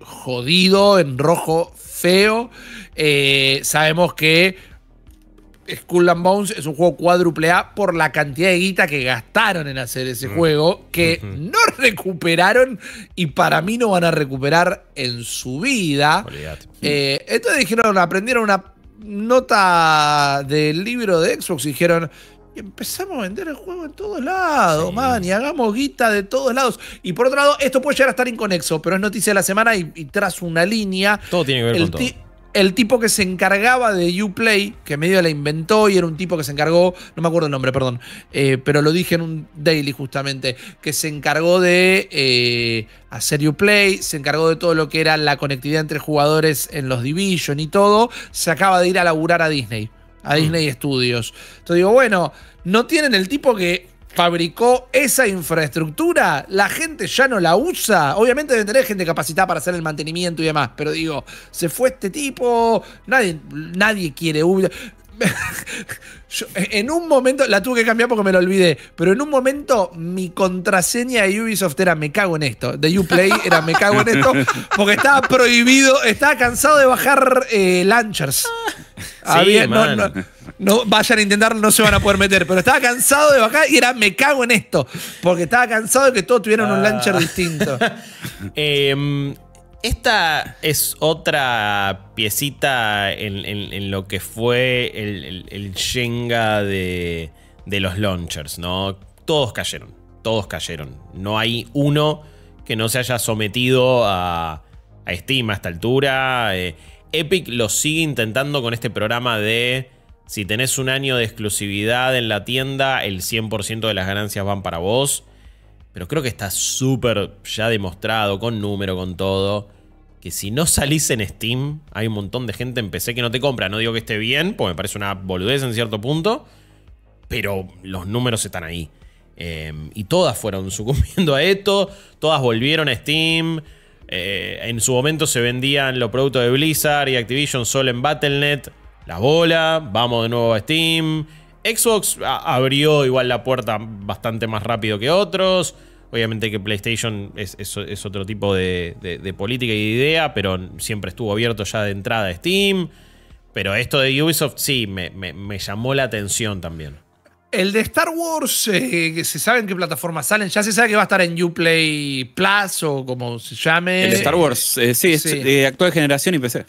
jodido, en rojo, feo. Eh, sabemos que Skull and Bones es un juego cuádruple A por la cantidad de guita que gastaron en hacer ese mm. juego, que mm-hmm. no recuperaron y para mí no van a recuperar en su vida. Eh, entonces dijeron, aprendieron una nota del libro de Xbox y dijeron, empezamos a vender el juego en todos lados, sí. man, y hagamos guita de todos lados. Y por otro lado, esto puede llegar a estar inconexo, pero es noticia de la semana y, y tras una línea. Todo tiene que ver el con todo. El tipo que se encargaba de Uplay, que medio la inventó y era un tipo que se encargó, no me acuerdo el nombre, perdón, eh, pero lo dije en un daily justamente, que se encargó de eh, hacer Uplay, se encargó de todo lo que era la conectividad entre jugadores en los Division y todo, se acaba de ir a laburar a Disney, a Disney mm. Studios. Entonces digo, bueno, no tienen el tipo que fabricó esa infraestructura, la gente ya no la usa. Obviamente deben tener gente capacitada para hacer el mantenimiento y demás, pero digo, se fue este tipo, nadie, nadie quiere Ubisoft. Yo, en un momento, la tuve que cambiar porque me lo olvidé, pero en un momento mi contraseña de Ubisoft era me cago en esto, de Uplay era me cago en esto, porque estaba prohibido, estaba cansado de bajar eh, launchers. Había, sí, no, no, no vayan a intentarlo, no se van a poder meter, pero estaba cansado de bajar y era me cago en esto, porque estaba cansado de que todos tuvieran uh, un launcher distinto. eh, Esta es otra piecita en, en, en lo que fue el, el, el Jenga de, de los launchers, ¿no? Todos cayeron, todos cayeron. No hay uno que no se haya sometido a, a Steam a esta altura. Eh, Epic lo sigue intentando con este programa de si tenés un año de exclusividad en la tienda, el cien por ciento de las ganancias van para vos. Pero creo que está súper ya demostrado, con número, con todo, que si no salís en Steam, hay un montón de gente en P C que no te compra. No digo que esté bien, porque me parece una boludez en cierto punto, pero los números están ahí. Eh, y todas fueron sucumbiendo a esto, todas volvieron a Steam. Eh, en su momento se vendían los productos de Blizzard y Activision solo en Battle punto net. La bola, vamos de nuevo a Steam. Xbox abrió igual la puerta bastante más rápido que otros. Obviamente que PlayStation es, es, es otro tipo de, de, de política y de idea, pero siempre estuvo abierto ya de entrada a Steam. Pero esto de Ubisoft sí, me, me, me llamó la atención también. El de Star Wars, eh, que se sabe en qué plataforma salen, ya se sabe que va a estar en Uplay Plus o como se llame. El de Star Wars, eh, sí, sí. Es, eh, actual generación y P C.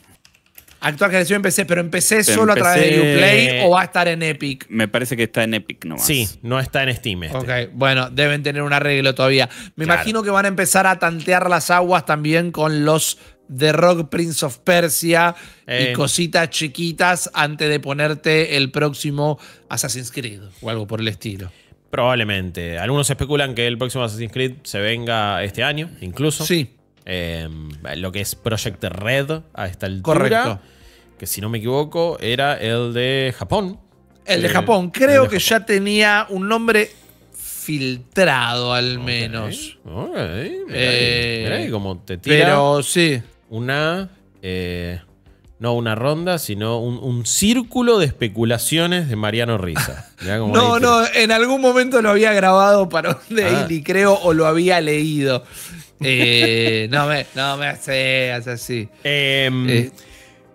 Actual generación en P C, pero en P C solo empecé... a través de Uplay o va a estar en Epic. Me parece que está en Epic nomás. Sí, no está en Steam. Este. Ok, bueno, deben tener un arreglo todavía. Me claro. imagino que van a empezar a tantear las aguas también con los The Rock Prince of Persia eh. y cositas chiquitas antes de ponerte el próximo Assassin's Creed o algo por el estilo. Probablemente. Algunos especulan que el próximo Assassin's Creed se venga este año, incluso. Sí. Eh, lo que es Project Red a esta altura. Correcto. Que si no me equivoco era el de Japón. El de eh, Japón. Creo de que Japón. Ya tenía un nombre filtrado al okay. menos. Ok. Mirá ahí como te tira. Pero sí. Una... Eh, no una ronda, sino un, un círculo de especulaciones de Mariano Risa. No, no. En algún momento lo había grabado para un daily, ah. creo, o lo había leído. Eh, no me, no me haces así. Eh, eh.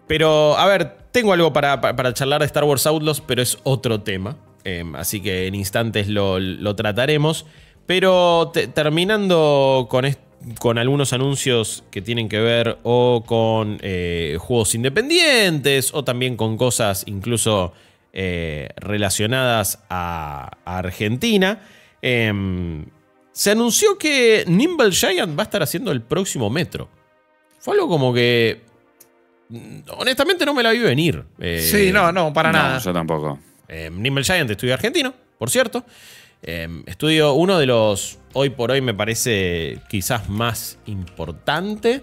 Pero, a ver, tengo algo para, para, para charlar de Star Wars Outlaws, pero es otro tema. Eh, así que en instantes lo, lo trataremos. Pero te, terminando con, con algunos anuncios que tienen que ver o con eh, juegos independientes o también con cosas incluso eh, relacionadas a, a Argentina. Eh, Se anunció que Nimble Giant va a estar haciendo el próximo Metro. Fue algo como que... honestamente no me la vi venir. Eh, sí, no, no, para no, nada. Yo tampoco. Eh, Nimble Giant, estudio argentino, por cierto. Eh, estudio uno de los, hoy por hoy me parece quizás más importante.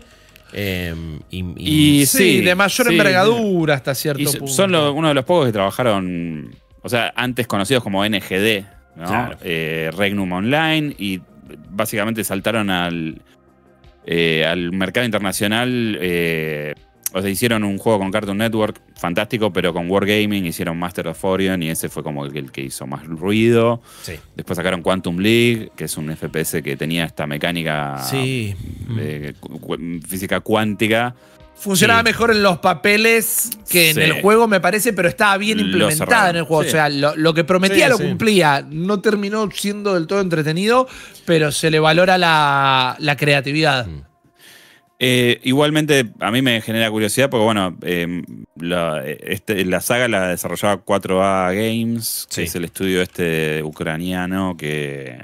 Eh, y, y, y sí, sí, de mayor sí, envergadura hasta cierto y punto. Son lo, uno de los pocos que trabajaron, o sea, antes conocidos como N G D, ¿no? Claro. eh, Regnum Online, y básicamente saltaron al, eh, al mercado internacional. Eh, O sea, hicieron un juego con Cartoon Network fantástico, pero con Wargaming hicieron Master of Orion y ese fue como el que hizo más ruido. Sí. Después sacaron Quantum League, que es un F P S que tenía esta mecánica sí. de, cu física cuántica. Funcionaba sí. mejor en los papeles que sí. en el juego, me parece, pero estaba bien implementada en el juego. Sí. O sea, lo, lo que prometía sí, lo sí. cumplía. No terminó siendo del todo entretenido, pero se le valora la, la creatividad. Mm. Eh, igualmente, a mí me genera curiosidad porque, bueno, eh, la, este, la saga la desarrollaba cuatro A Games, sí. que es el estudio este ucraniano que,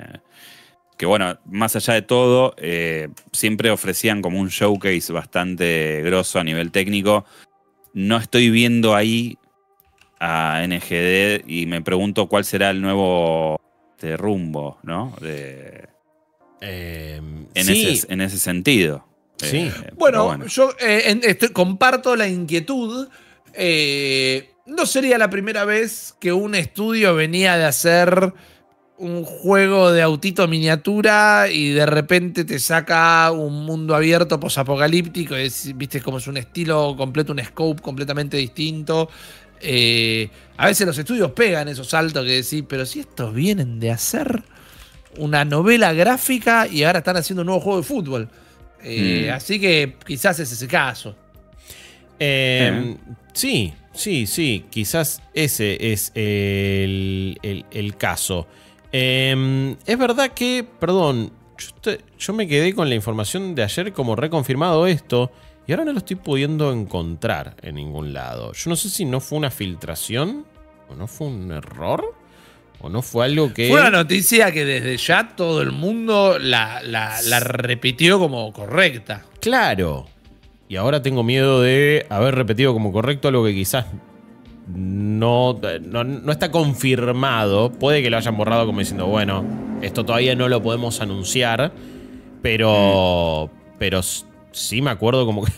que bueno, más allá de todo, eh, siempre ofrecían como un showcase bastante grosso a nivel técnico. No estoy viendo ahí a N G D y me pregunto cuál será el nuevo este, rumbo, ¿no? De, eh, en, sí. ese, en ese sentido. Sí. Eh, bueno, bueno, yo eh, en, estoy, comparto la inquietud. Eh, no sería la primera vez que un estudio venía de hacer un juego de autito miniatura y de repente te saca un mundo abierto posapocalíptico. Es, viste, como es un estilo completo, un scope completamente distinto. Eh, a veces los estudios pegan esos saltos que decís, pero si estos vienen de hacer una novela gráfica y ahora están haciendo un nuevo juego de fútbol. Eh, mm. Así que quizás es ese caso. Eh, eh. Sí, sí, sí. Quizás ese es el, el, el caso. Eh, es verdad que, perdón, yo, te, yo me quedé con la información de ayer como reconfirmado esto y ahora no lo estoy pudiendo encontrar en ningún lado. Yo no sé si no fue una filtración o no fue un error. ¿O no fue algo que...? Fue una noticia que desde ya todo el mundo la, la, la repitió como correcta. Claro. Y ahora tengo miedo de haber repetido como correcto algo que quizás no, no, no está confirmado. Puede que lo hayan borrado como diciendo, bueno, esto todavía no lo podemos anunciar. Pero, pero sí me acuerdo como que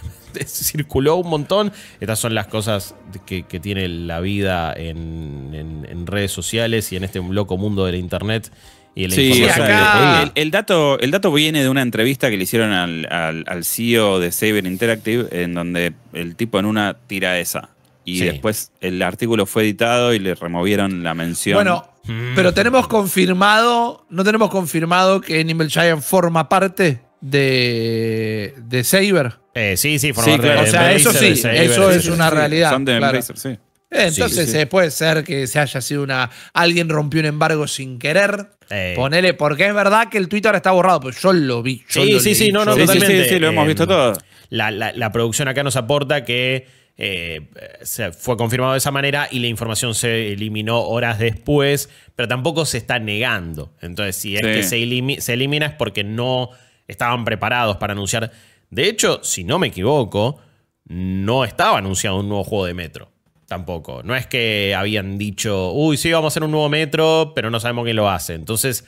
circuló un montón. Estas son las cosas que, que tiene la vida en, en, en redes sociales y en este loco mundo de la internet y la sí, acá el, el, dato, el dato viene de una entrevista que le hicieron al, al, al C E O de Saber Interactive, en donde el tipo en una tira esa y sí. después el artículo fue editado y le removieron la mención. Bueno, mm. pero tenemos confirmado, no tenemos confirmado que Nimble Giant forma parte de, de Saber. Eh, sí, sí, forma sí, claro. de, o sea, de eso sí, Saber, eso es una sí, realidad. Son de claro. Embracer, sí. Entonces sí, sí. Eh, puede ser que se haya sido una... Alguien rompió un embargo sin querer. Eh. Ponele, porque es verdad que el tweet ahora está borrado, pero yo lo vi. Yo sí, lo sí, leí, sí, no, no, totalmente. Sí, sí, sí, lo hemos visto eh, todo. La, la, la producción acá nos aporta que eh, se fue confirmado de esa manera y la información se eliminó horas después, pero tampoco se está negando. Entonces, si es sí. que se, elimi se elimina es porque no estaban preparados para anunciar... De hecho, si no me equivoco, no estaba anunciado un nuevo juego de Metro. Tampoco. No es que habían dicho, uy, sí, vamos a hacer un nuevo Metro, pero no sabemos quién lo hace. Entonces,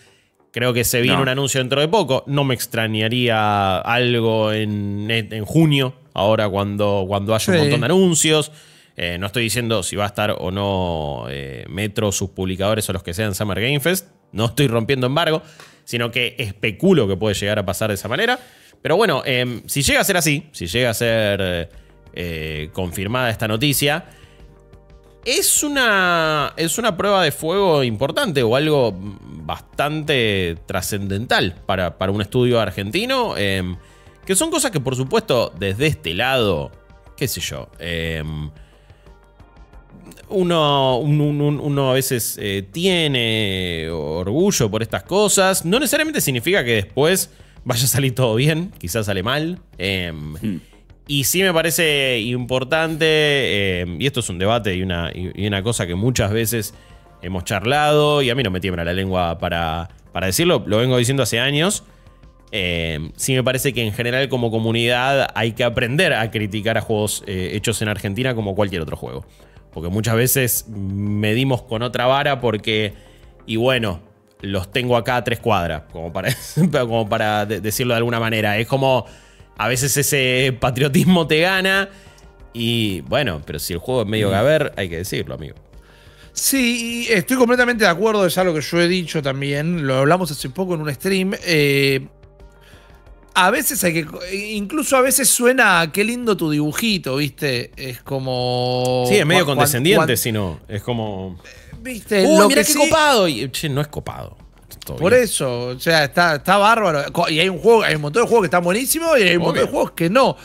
creo que se viene no. un anuncio dentro de poco. No me extrañaría algo en, en junio, ahora cuando, cuando haya sí. un montón de anuncios. Eh, no estoy diciendo si va a estar o no eh, Metro, sus publicadores o los que sean Summer Game Fest. No estoy rompiendo embargo, sino que especulo que puede llegar a pasar de esa manera. Pero bueno, eh, si llega a ser así, si llega a ser eh, confirmada esta noticia, es una, es una prueba de fuego importante o algo bastante trascendental para, para un estudio argentino, eh, que son cosas que por supuesto desde este lado, qué sé yo, eh, uno, un, un, uno a veces eh, tiene orgullo por estas cosas, no necesariamente significa que después... vaya a salir todo bien, quizás sale mal. Eh, mm. Y sí me parece importante, eh, y esto es un debate y una, y una cosa que muchas veces hemos charlado, y a mí no me tiembla la lengua para, para decirlo, lo vengo diciendo hace años. Eh, sí me parece que en general como comunidad hay que aprender a criticar a juegos eh, hechos en Argentina como cualquier otro juego. Porque muchas veces medimos con otra vara porque, y bueno, los tengo acá a tres cuadras, como para, como para de decirlo de alguna manera. Es como, a veces ese patriotismo te gana y bueno, pero si el juego es medio gaber, hay que decirlo, amigo. Sí, estoy completamente de acuerdo, es algo que yo he dicho también, lo hablamos hace poco en un stream. Eh, a veces hay que, incluso a veces suena qué lindo tu dibujito, ¿viste? Es como... Sí, es medio cuan, condescendiente, si no, es como... ¿Viste? ¡Uy, mirá qué copado! Y, che, no es copado. Por eso, o sea, está, está bárbaro. Y hay un juego, hay un montón de juegos que están buenísimos y hay un montón de juegos que no.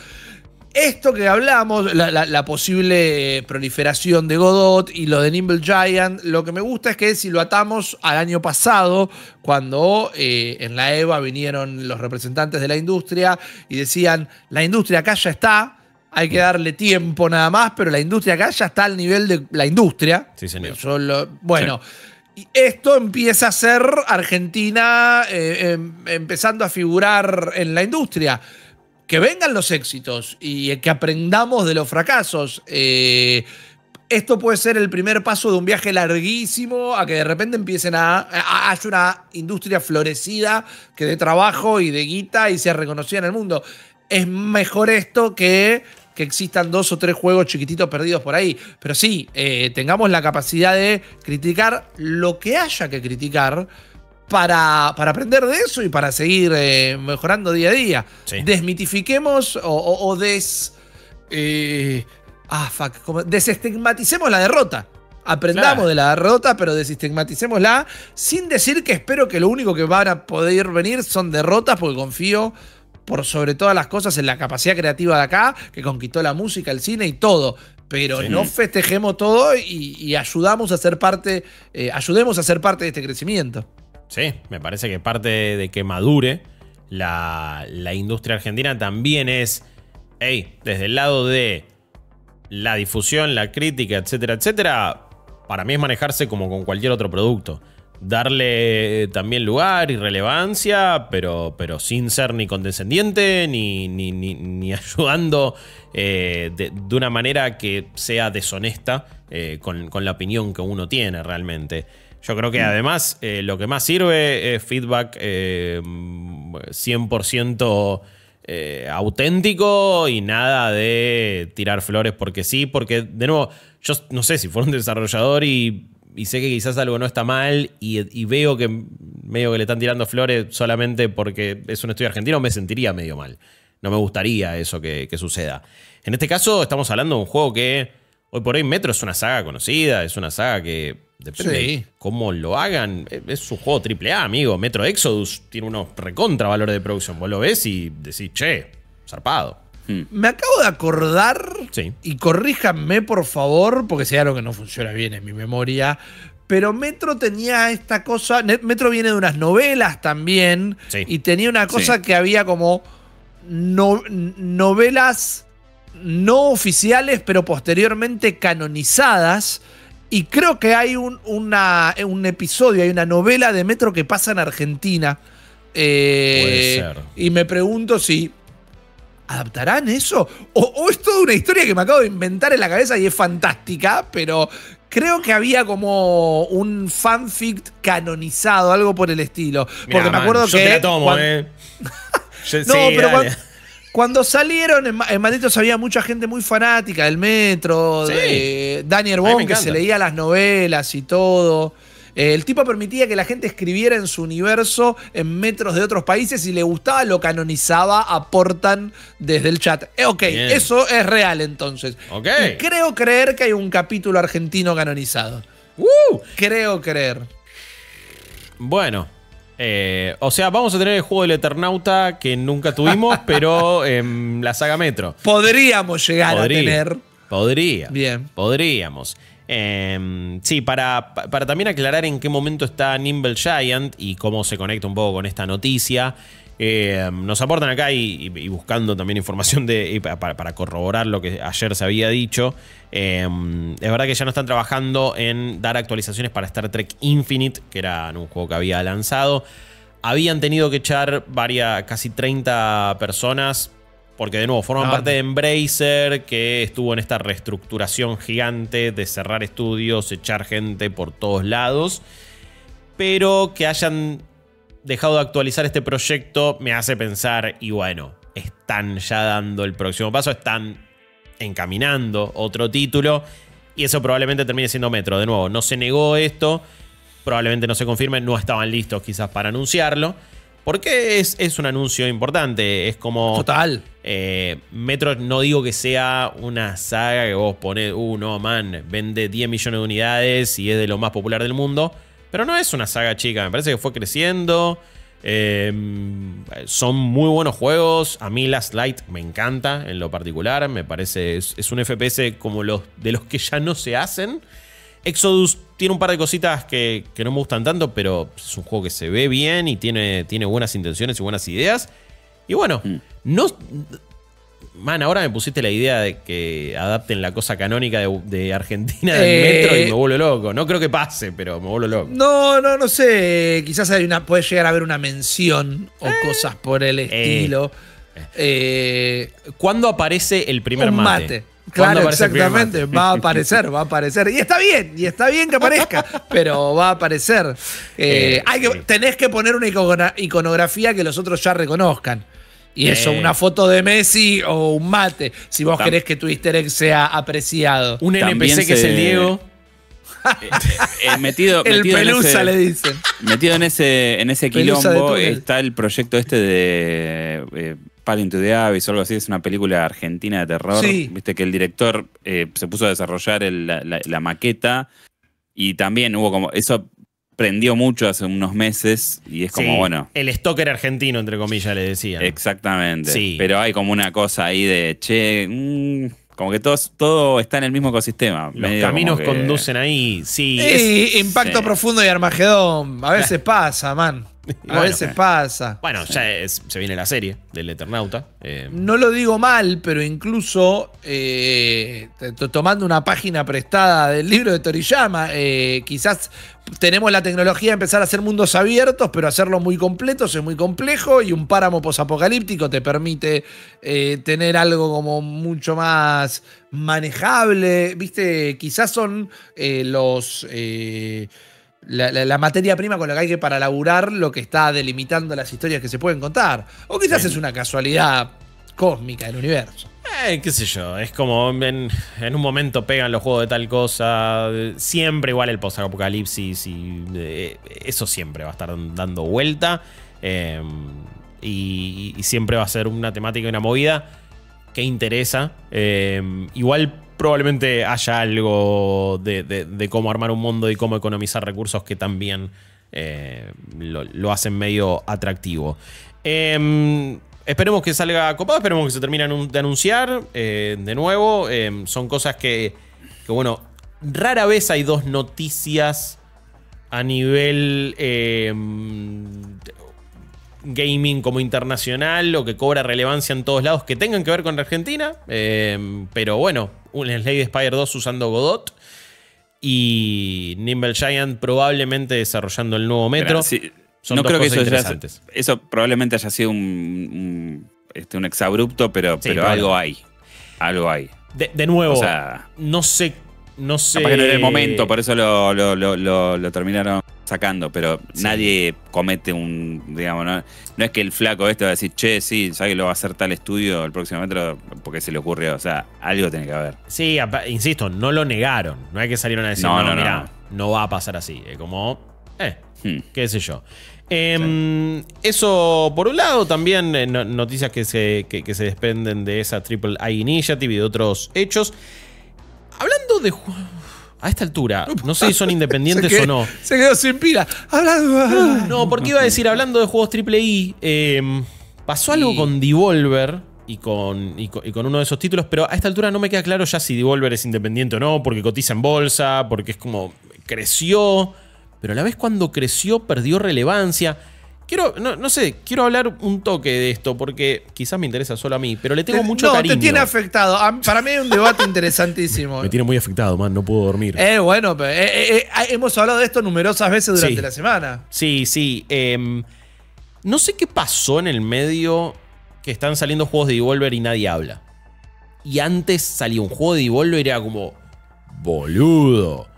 Esto que hablamos, la, la, la posible proliferación de Godot y lo de Nimble Giant, lo que me gusta es que si lo atamos al año pasado, cuando eh, en la EVA vinieron los representantes de la industria y decían, la industria acá ya está, hay que darle tiempo nada más, pero la industria acá ya está al nivel de la industria. Sí, señor. Solo, bueno... Sí. Esto empieza a ser Argentina eh, em, empezando a figurar en la industria. Que vengan los éxitos y que aprendamos de los fracasos. Eh, esto puede ser el primer paso de un viaje larguísimo a que de repente empiecen a, a, a haya una industria florecida que dé trabajo y de guita y sea reconocida en el mundo. Es mejor esto que... que existan dos o tres juegos chiquititos perdidos por ahí. Pero sí, eh, tengamos la capacidad de criticar lo que haya que criticar para, para aprender de eso y para seguir eh, mejorando día a día. Sí. Desmitifiquemos o, o, o des... Eh, ah, fuck. Como, desestigmaticemos la derrota. Aprendamos claro. de la derrota, pero desestigmaticémosla sin decir que espero que lo único que van a poder venir son derrotas, porque confío... por sobre todas las cosas en la capacidad creativa de acá, que conquistó la música, el cine y todo. Pero sí. no festejemos todo y, y ayudamos a ser parte, eh, ayudemos a ser parte de este crecimiento. Sí, me parece que parte de que madure la, la industria argentina también es, hey, desde el lado de la difusión, la crítica, etcétera, etcétera, para mí es manejarse como con cualquier otro producto. Darle también lugar y relevancia, pero, pero sin ser ni condescendiente, ni, ni, ni, ni ayudando eh, de, de una manera que sea deshonesta eh, con, con la opinión que uno tiene realmente. Yo creo que además eh, lo que más sirve es feedback eh, cien por ciento eh, auténtico y nada de tirar flores porque sí, porque de nuevo, yo no sé si fuera un desarrollador y... y sé que quizás algo no está mal y, y veo que medio que le están tirando flores solamente porque es un estudio argentino, me sentiría medio mal. No me gustaría eso que, que suceda. En este caso estamos hablando de un juego que hoy por hoy Metro es una saga conocida, es una saga que depende sí. de cómo lo hagan. Es un juego triple A, amigo. Metro Exodus tiene unos recontra valores de producción. Vos lo ves y decís, che, zarpado. Hmm. Me acabo de acordar, sí. y corríjanme por favor, porque sea algo que no funciona bien en mi memoria, pero Metro tenía esta cosa, Metro viene de unas novelas también, sí. y tenía una cosa sí. que había como no, novelas no oficiales, pero posteriormente canonizadas, y creo que hay un, una, un episodio, hay una novela de Metro que pasa en Argentina, eh, puede ser. Y me pregunto si... ¿adaptarán eso? O, o es toda una historia que me acabo de inventar en la cabeza y es fantástica, pero creo que había como un fanfic canonizado, algo por el estilo. Mirá, porque me acuerdo man, yo que... Yo te la tomo, cuando... eh. Yo, no, sí, pero cuando, cuando salieron, en, en Malditos había mucha gente muy fanática del Metro, sí. de Daniel Bond, que se leía las novelas y todo... El tipo permitía que la gente escribiera en su universo en metros de otros países y le gustaba, lo canonizaba, aportan desde el chat. Eh, ok, bien. Eso es real entonces. Okay. Y creo creer que hay un capítulo argentino canonizado. Uh. Creo creer. Bueno, eh, o sea, vamos a tener el juego del Eternauta que nunca tuvimos, pero en eh, la saga Metro. Podríamos llegar Podría. a tener. Podría. Bien. Podríamos. Eh, sí, para, para también aclarar en qué momento está Nimble Giant y cómo se conecta un poco con esta noticia. Eh, nos aportan acá y, y buscando también información de, para, para corroborar lo que ayer se había dicho. Eh, es verdad que ya no están trabajando en dar actualizaciones para Star Trek Infinite, que era un juego que había lanzado. Habían tenido que echar varias, casi treinta personas, porque de nuevo forman no, parte de Embracer, que estuvo en esta reestructuración gigante de cerrar estudios, echar gente por todos lados. Pero que hayan dejado de actualizar este proyecto me hace pensar, y bueno, están ya dando el próximo paso, están encaminando otro título, y eso probablemente termine siendo Metro. De nuevo, no se negó esto, probablemente no se confirme, no estaban listos quizás para anunciarlo, porque es, es un anuncio importante, es como... Total. Eh, Metro, no digo que sea una saga que vos ponés, uh, no, man, vende diez millones de unidades y es de lo más popular del mundo, pero no es una saga chica, me parece que fue creciendo. Eh, son muy buenos juegos. A mí Last Light me encanta en lo particular. Me parece, es, es un F P S como los de los que ya no se hacen. Exodus tiene un par de cositas que, que no me gustan tanto, pero es un juego que se ve bien y tiene, tiene buenas intenciones y buenas ideas. Y bueno, mm. no... Man, ahora me pusiste la idea de que adapten la cosa canónica de, de Argentina del eh, Metro y me vuelvo loco. No creo que pase, pero me vuelvo loco. No, no, no sé. Quizás hay una, puede llegar a haber una mención o eh, cosas por el estilo. Eh, eh, ¿Cuándo aparece el primer mate? mate. Claro, exactamente. Mate? Va a aparecer, va a aparecer. Y está bien, y está bien que aparezca, pero va a aparecer. Eh, eh, hay que, eh. Tenés que poner una iconografía que los otros ya reconozcan. Y eso, eh. una foto de Messi o un mate, si vos También. querés que tu easter egg sea apreciado. Un N P C que se... es el Diego. eh, eh, metido, el metido Pelusa en ese, le dicen. Metido en ese, en ese quilombo está el proyecto este de eh, Padding to the Abyss o algo así. Es una película argentina de terror. Sí. Viste que el director eh, se puso a desarrollar el, la, la, la maqueta y también hubo como... eso prendió mucho hace unos meses y es como, sí, bueno... el stalker argentino, entre comillas, le decían. Exactamente. Sí. Pero hay como una cosa ahí de, che, mmm, como que todos, todo está en el mismo ecosistema. Los caminos que... conducen ahí, sí. sí es, impacto sí. profundo y Armagedón. A veces pasa, man. A bueno, veces pasa. Bueno, ya es, se viene la serie del Eternauta. Eh. No lo digo mal, pero incluso eh, tomando una página prestada del libro de Toriyama, eh, quizás tenemos la tecnología de empezar a hacer mundos abiertos, pero hacerlos muy completos es muy complejo y un páramo posapocalíptico te permite eh, tener algo como mucho más manejable. Viste, quizás son eh, los... Eh, La, la, la materia prima con la que hay que para laburar lo que está delimitando las historias que se pueden contar. O quizás sí. es una casualidad cósmica del universo. Eh, qué sé yo, es como en, en un momento pegan los juegos de tal cosa. Siempre igual el post-apocalipsis y eh, eso siempre va a estar dando vuelta. Eh, y, y siempre va a ser una temática y una movida que interesa. Eh, igual... probablemente haya algo de, de, de cómo armar un mundo y cómo economizar recursos que también eh, lo, lo hacen medio atractivo. Eh, esperemos que salga copado, esperemos que se termine de anunciar eh, de nuevo. Eh, son cosas que, que, bueno, rara vez hay dos noticias a nivel eh, gaming como internacional o que cobra relevancia en todos lados que tengan que ver con Argentina. Eh, pero bueno, un Slay the Spire dos usando Godot y Nimble Giant probablemente desarrollando el nuevo Metro. Pero, sí, Son no dos creo cosas que eso interesantes. Haya, eso probablemente haya sido un, un, este, un exabrupto, pero, sí, pero algo hay. Algo hay. De, de nuevo, o sea, no sé. No sé. Capaz que no era el momento, por eso lo, lo, lo, lo, lo terminaron sacando, pero sí. nadie comete un, digamos, ¿no? No es que el flaco este va a decir, che, sí, ¿sabes que lo va a hacer tal estudio el próximo Metro? Porque se le ocurrió, o sea, algo tiene que haber. Sí, insisto, no lo negaron, no hay que salieron a decir, no, no, no, mirá, no. no va a pasar así, como, eh, hmm. qué sé yo. Eh, sí. Eso por un lado, también eh, noticias que se, que, que se desprenden de esa Triple I Initiative y de otros hechos. Hablando de juegos... A esta altura, no sé si son independientes quedó, o no. Se quedó sin pila. Hablando... No, porque iba a decir, hablando de juegos triple I, eh, pasó algo y... con Devolver y con, y, con, y con uno de esos títulos, pero a esta altura no me queda claro ya si Devolver es independiente o no, porque cotiza en bolsa, porque es como... creció, pero a la vez cuando creció perdió relevancia. Quiero, no, no sé, quiero hablar un toque de esto porque quizás me interesa solo a mí, pero le tengo te, mucho no, cariño. No, te tiene afectado. Para mí es un debate interesantísimo. Me, me tiene muy afectado, man. No puedo dormir. Eh, bueno, pero, eh, eh, hemos hablado de esto numerosas veces durante sí. la semana. Sí, sí. Eh, no sé qué pasó en el medio que están saliendo juegos de Devolver y nadie habla. Y antes salía un juego de Devolver y era como... Boludo.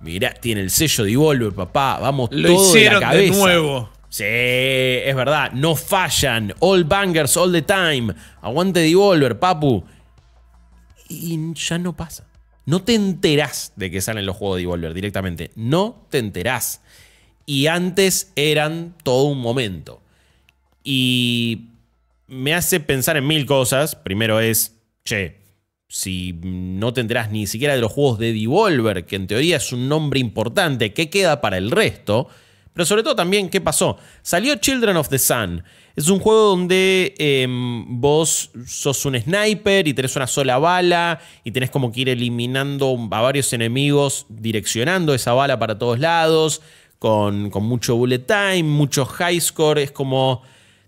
Mirá, tiene el sello de Devolver, papá. Vamos Lo todo hicieron de la cabeza. De nuevo. Sí, es verdad. No fallan. All bangers, all the time. Aguante Devolver, papu. Y ya no pasa. No te enterás de que salen los juegos de Devolver directamente. No te enterás. Y antes eran todo un momento. Y me hace pensar en mil cosas. Primero es, che, si no te enterás ni siquiera de los juegos de Devolver, que en teoría es un nombre importante, ¿qué queda para el resto? Pero sobre todo también, ¿qué pasó? Salió Children of the Sun. Es un juego donde eh, vos sos un sniper y tenés una sola bala y tenés como que ir eliminando a varios enemigos direccionando esa bala para todos lados, con, con mucho bullet time, mucho high score. Es como...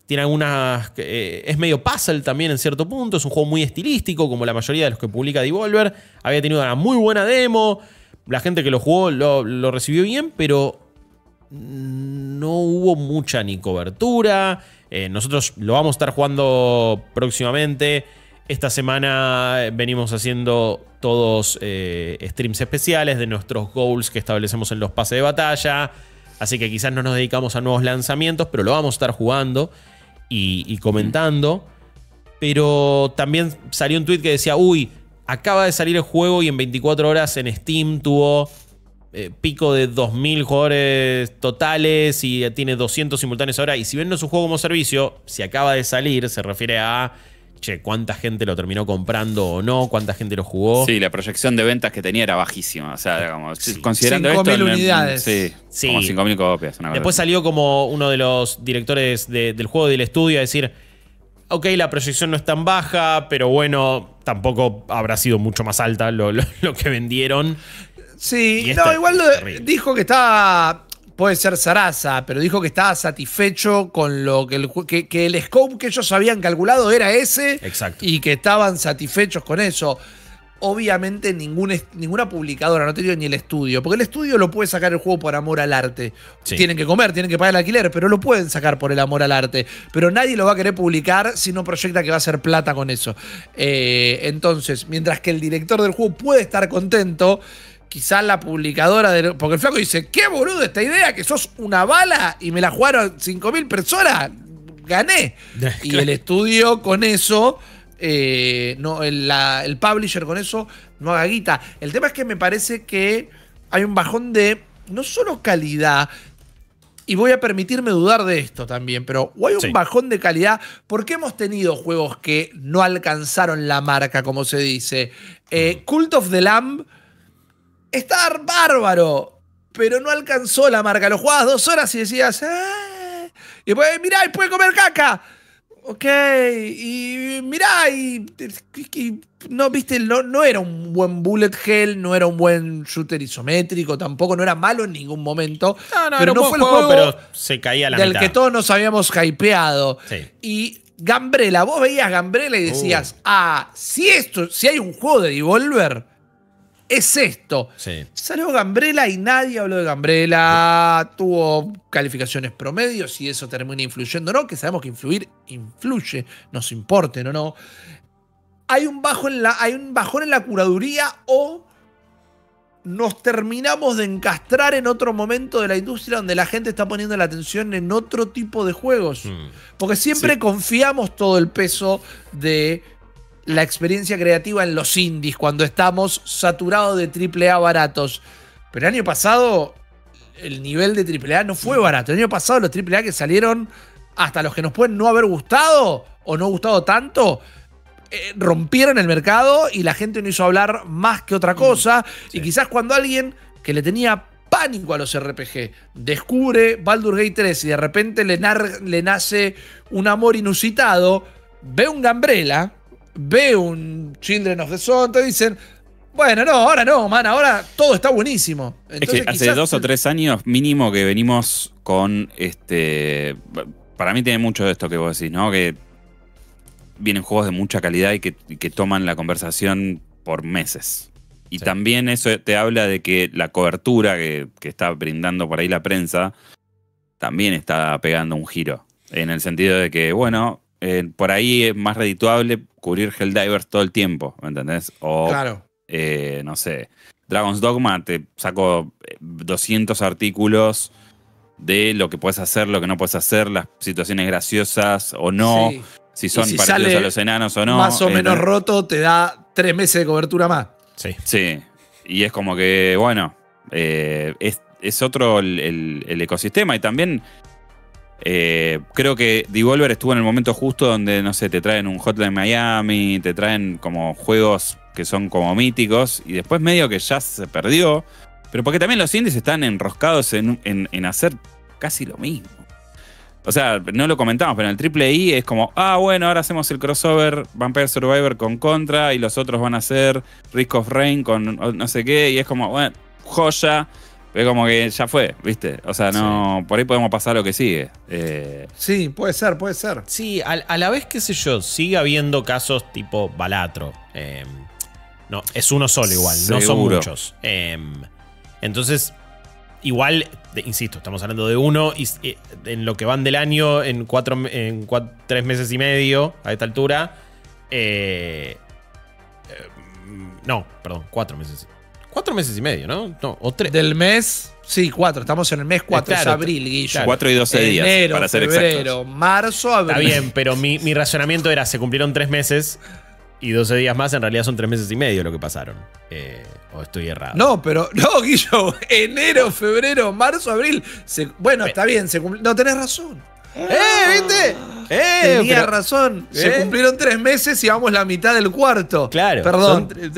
Tiene algunas... Eh, es medio puzzle también en cierto punto. Es un juego muy estilístico, como la mayoría de los que publica Devolver. Había tenido una muy buena demo. La gente que lo jugó lo, lo recibió bien, pero... no hubo mucha ni cobertura. Eh, nosotros lo vamos a estar jugando próximamente. Esta semana venimos haciendo todos eh, streams especiales de nuestros goals que establecemos en los pases de batalla. Así que quizás no nos dedicamos a nuevos lanzamientos, pero lo vamos a estar jugando y, y comentando. Pero también salió un tweet que decía, uy, acaba de salir el juego y en veinticuatro horas en Steam tuvo... pico de dos mil jugadores totales y tiene doscientos simultáneos ahora. Y si bien no es un juego como servicio, si acaba de salir, se refiere a che, cuánta gente lo terminó comprando o no, cuánta gente lo jugó. Sí, la proyección de ventas que tenía era bajísima. O sea, digamos, sí. Considerando esto... cinco mil unidades. Sí, sí, como cinco mil copias. Una Después salió como uno de los directores de, del juego y del estudio a decir... Ok, la proyección no es tan baja, pero bueno, tampoco habrá sido mucho más alta lo, lo, lo que vendieron. Sí, no, igual lo, dijo que estaba, puede ser zaraza, pero dijo que estaba satisfecho con lo que el, que, que el scope que ellos habían calculado era ese. Exacto. Y que estaban satisfechos con eso. Obviamente ningún, ninguna publicadora, no te digo ni el estudio, porque el estudio lo puede sacar el juego por amor al arte. Sí. Tienen que comer, tienen que pagar el alquiler, pero lo pueden sacar por el amor al arte. Pero nadie lo va a querer publicar si no proyecta que va a hacer plata con eso. Eh, entonces, mientras que el director del juego puede estar contento, quizás la publicadora de... Porque el flaco dice, qué boludo esta idea, que sos una bala y me la jugaron cinco mil personas. Gané. Claro. Y el estudio con eso, eh, no, el, la, el publisher con eso no haga guita. El tema es que me parece que hay un bajón de no solo calidad, y voy a permitirme dudar de esto también, pero hay un sí. bajón de calidad porque hemos tenido juegos que no alcanzaron la marca, como se dice. Eh, Cult of the Lamb está bárbaro, pero no alcanzó la marca. Lo jugabas dos horas y decías, eh. Y después, mirá, y puede comer caca. Ok, y mirá, y, y no, viste, no, no era un buen bullet hell, no era un buen shooter isométrico, tampoco, no era malo en ningún momento. No, no, pero no fue el juego, juego pero se caía la del mitad. Que todos nos habíamos hypeado. Sí. Y Gambrella, vos veías Gambrella y decías, uh. ah, si esto, si hay un juego de Devolver, es esto. Sí. Salió Gambrella y nadie habló de Gambrella. Sí. Tuvo calificaciones promedios. Si eso termina influyendo o no, que sabemos que influir influye, nos importen o no. Hay un bajo en la, hay un bajón en la curaduría o nos terminamos de encastrar en otro momento de la industria donde la gente está poniendo la atención en otro tipo de juegos. Mm. Porque siempre sí. confiamos todo el peso de... la experiencia creativa en los indies cuando estamos saturados de triple A baratos. Pero el año pasado el nivel de triple A no fue barato. El año pasado los triple A que salieron, hasta los que nos pueden no haber gustado o no gustado tanto, eh, rompieron el mercado y la gente no hizo hablar más que otra cosa. Sí. Y quizás cuando alguien que le tenía pánico a los R P G descubre Baldur's Gate tres y de repente le, le nace un amor inusitado, ve un Gambrella, ve un Children of the Sun, te dicen, Bueno, no, ahora no, man, ahora todo está buenísimo. Entonces, es que hace quizás... dos o tres años mínimo que venimos con este... Para mí tiene mucho de esto que vos decís, ¿no? Que vienen juegos de mucha calidad y que, que toman la conversación por meses. Y sí. también eso te habla de que la cobertura que, que está brindando por ahí la prensa también está pegando un giro. En el sentido de que, bueno, eh, por ahí es más redituable cubrir Helldivers todo el tiempo, ¿me entendés? O, claro. Eh, no sé, Dragon's Dogma, te saco doscientos artículos de lo que puedes hacer, lo que no puedes hacer, las situaciones graciosas o no, sí. si son si partidos a los enanos o no. Más o eh, menos roto, te da tres meses de cobertura más. Sí. Sí. Y es como que, bueno, eh, es, es otro el, el, el ecosistema. Y también eh, creo que Devolver estuvo en el momento justo donde, no sé, te traen un Hotline Miami, te traen como juegos que son como míticos, y después medio que ya se perdió. Pero porque también los indies están enroscados en, en, en hacer casi lo mismo. O sea, no lo comentamos, pero en el Triple I es como, ah, bueno, ahora hacemos el crossover Vampire Survivor con Contra y los otros van a hacer Risk of Rain con no sé qué, y es como, bueno, joya, pero como que ya fue, ¿viste? O sea, no, sí. por ahí podemos pasar lo que sigue. Eh... Sí, puede ser, puede ser. Sí, a, a la vez, qué sé yo, sigue habiendo casos tipo Balatro. Eh, no, es uno solo igual, Seguro. no son muchos. Eh, entonces... Igual, insisto, estamos hablando de uno y en lo que van del año, en, cuatro, en cuatro, tres meses y medio a esta altura. Eh, eh, no, perdón, cuatro meses. Cuatro meses y medio, ¿no? no o tres. Del mes, sí, cuatro. Estamos en el mes cuatro, claro, es abril, Guillo. Claro. Cuatro y doce días, enero, para ser exactos. Febrero, marzo, abril. Está bien, pero mi, mi razonamiento era, se cumplieron tres meses... Y doce días más, en realidad son tres meses y medio lo que pasaron. Eh, o estoy errado. No, pero, no, Guillo, enero, febrero, marzo, abril. Se, bueno, pero, está bien, se cumplió. No, tenés razón. ¡Eh, eh viste! Eh, Tenía pero, razón. Eh. Se cumplieron tres meses y vamos la mitad del cuarto. Claro. Perdón. Son,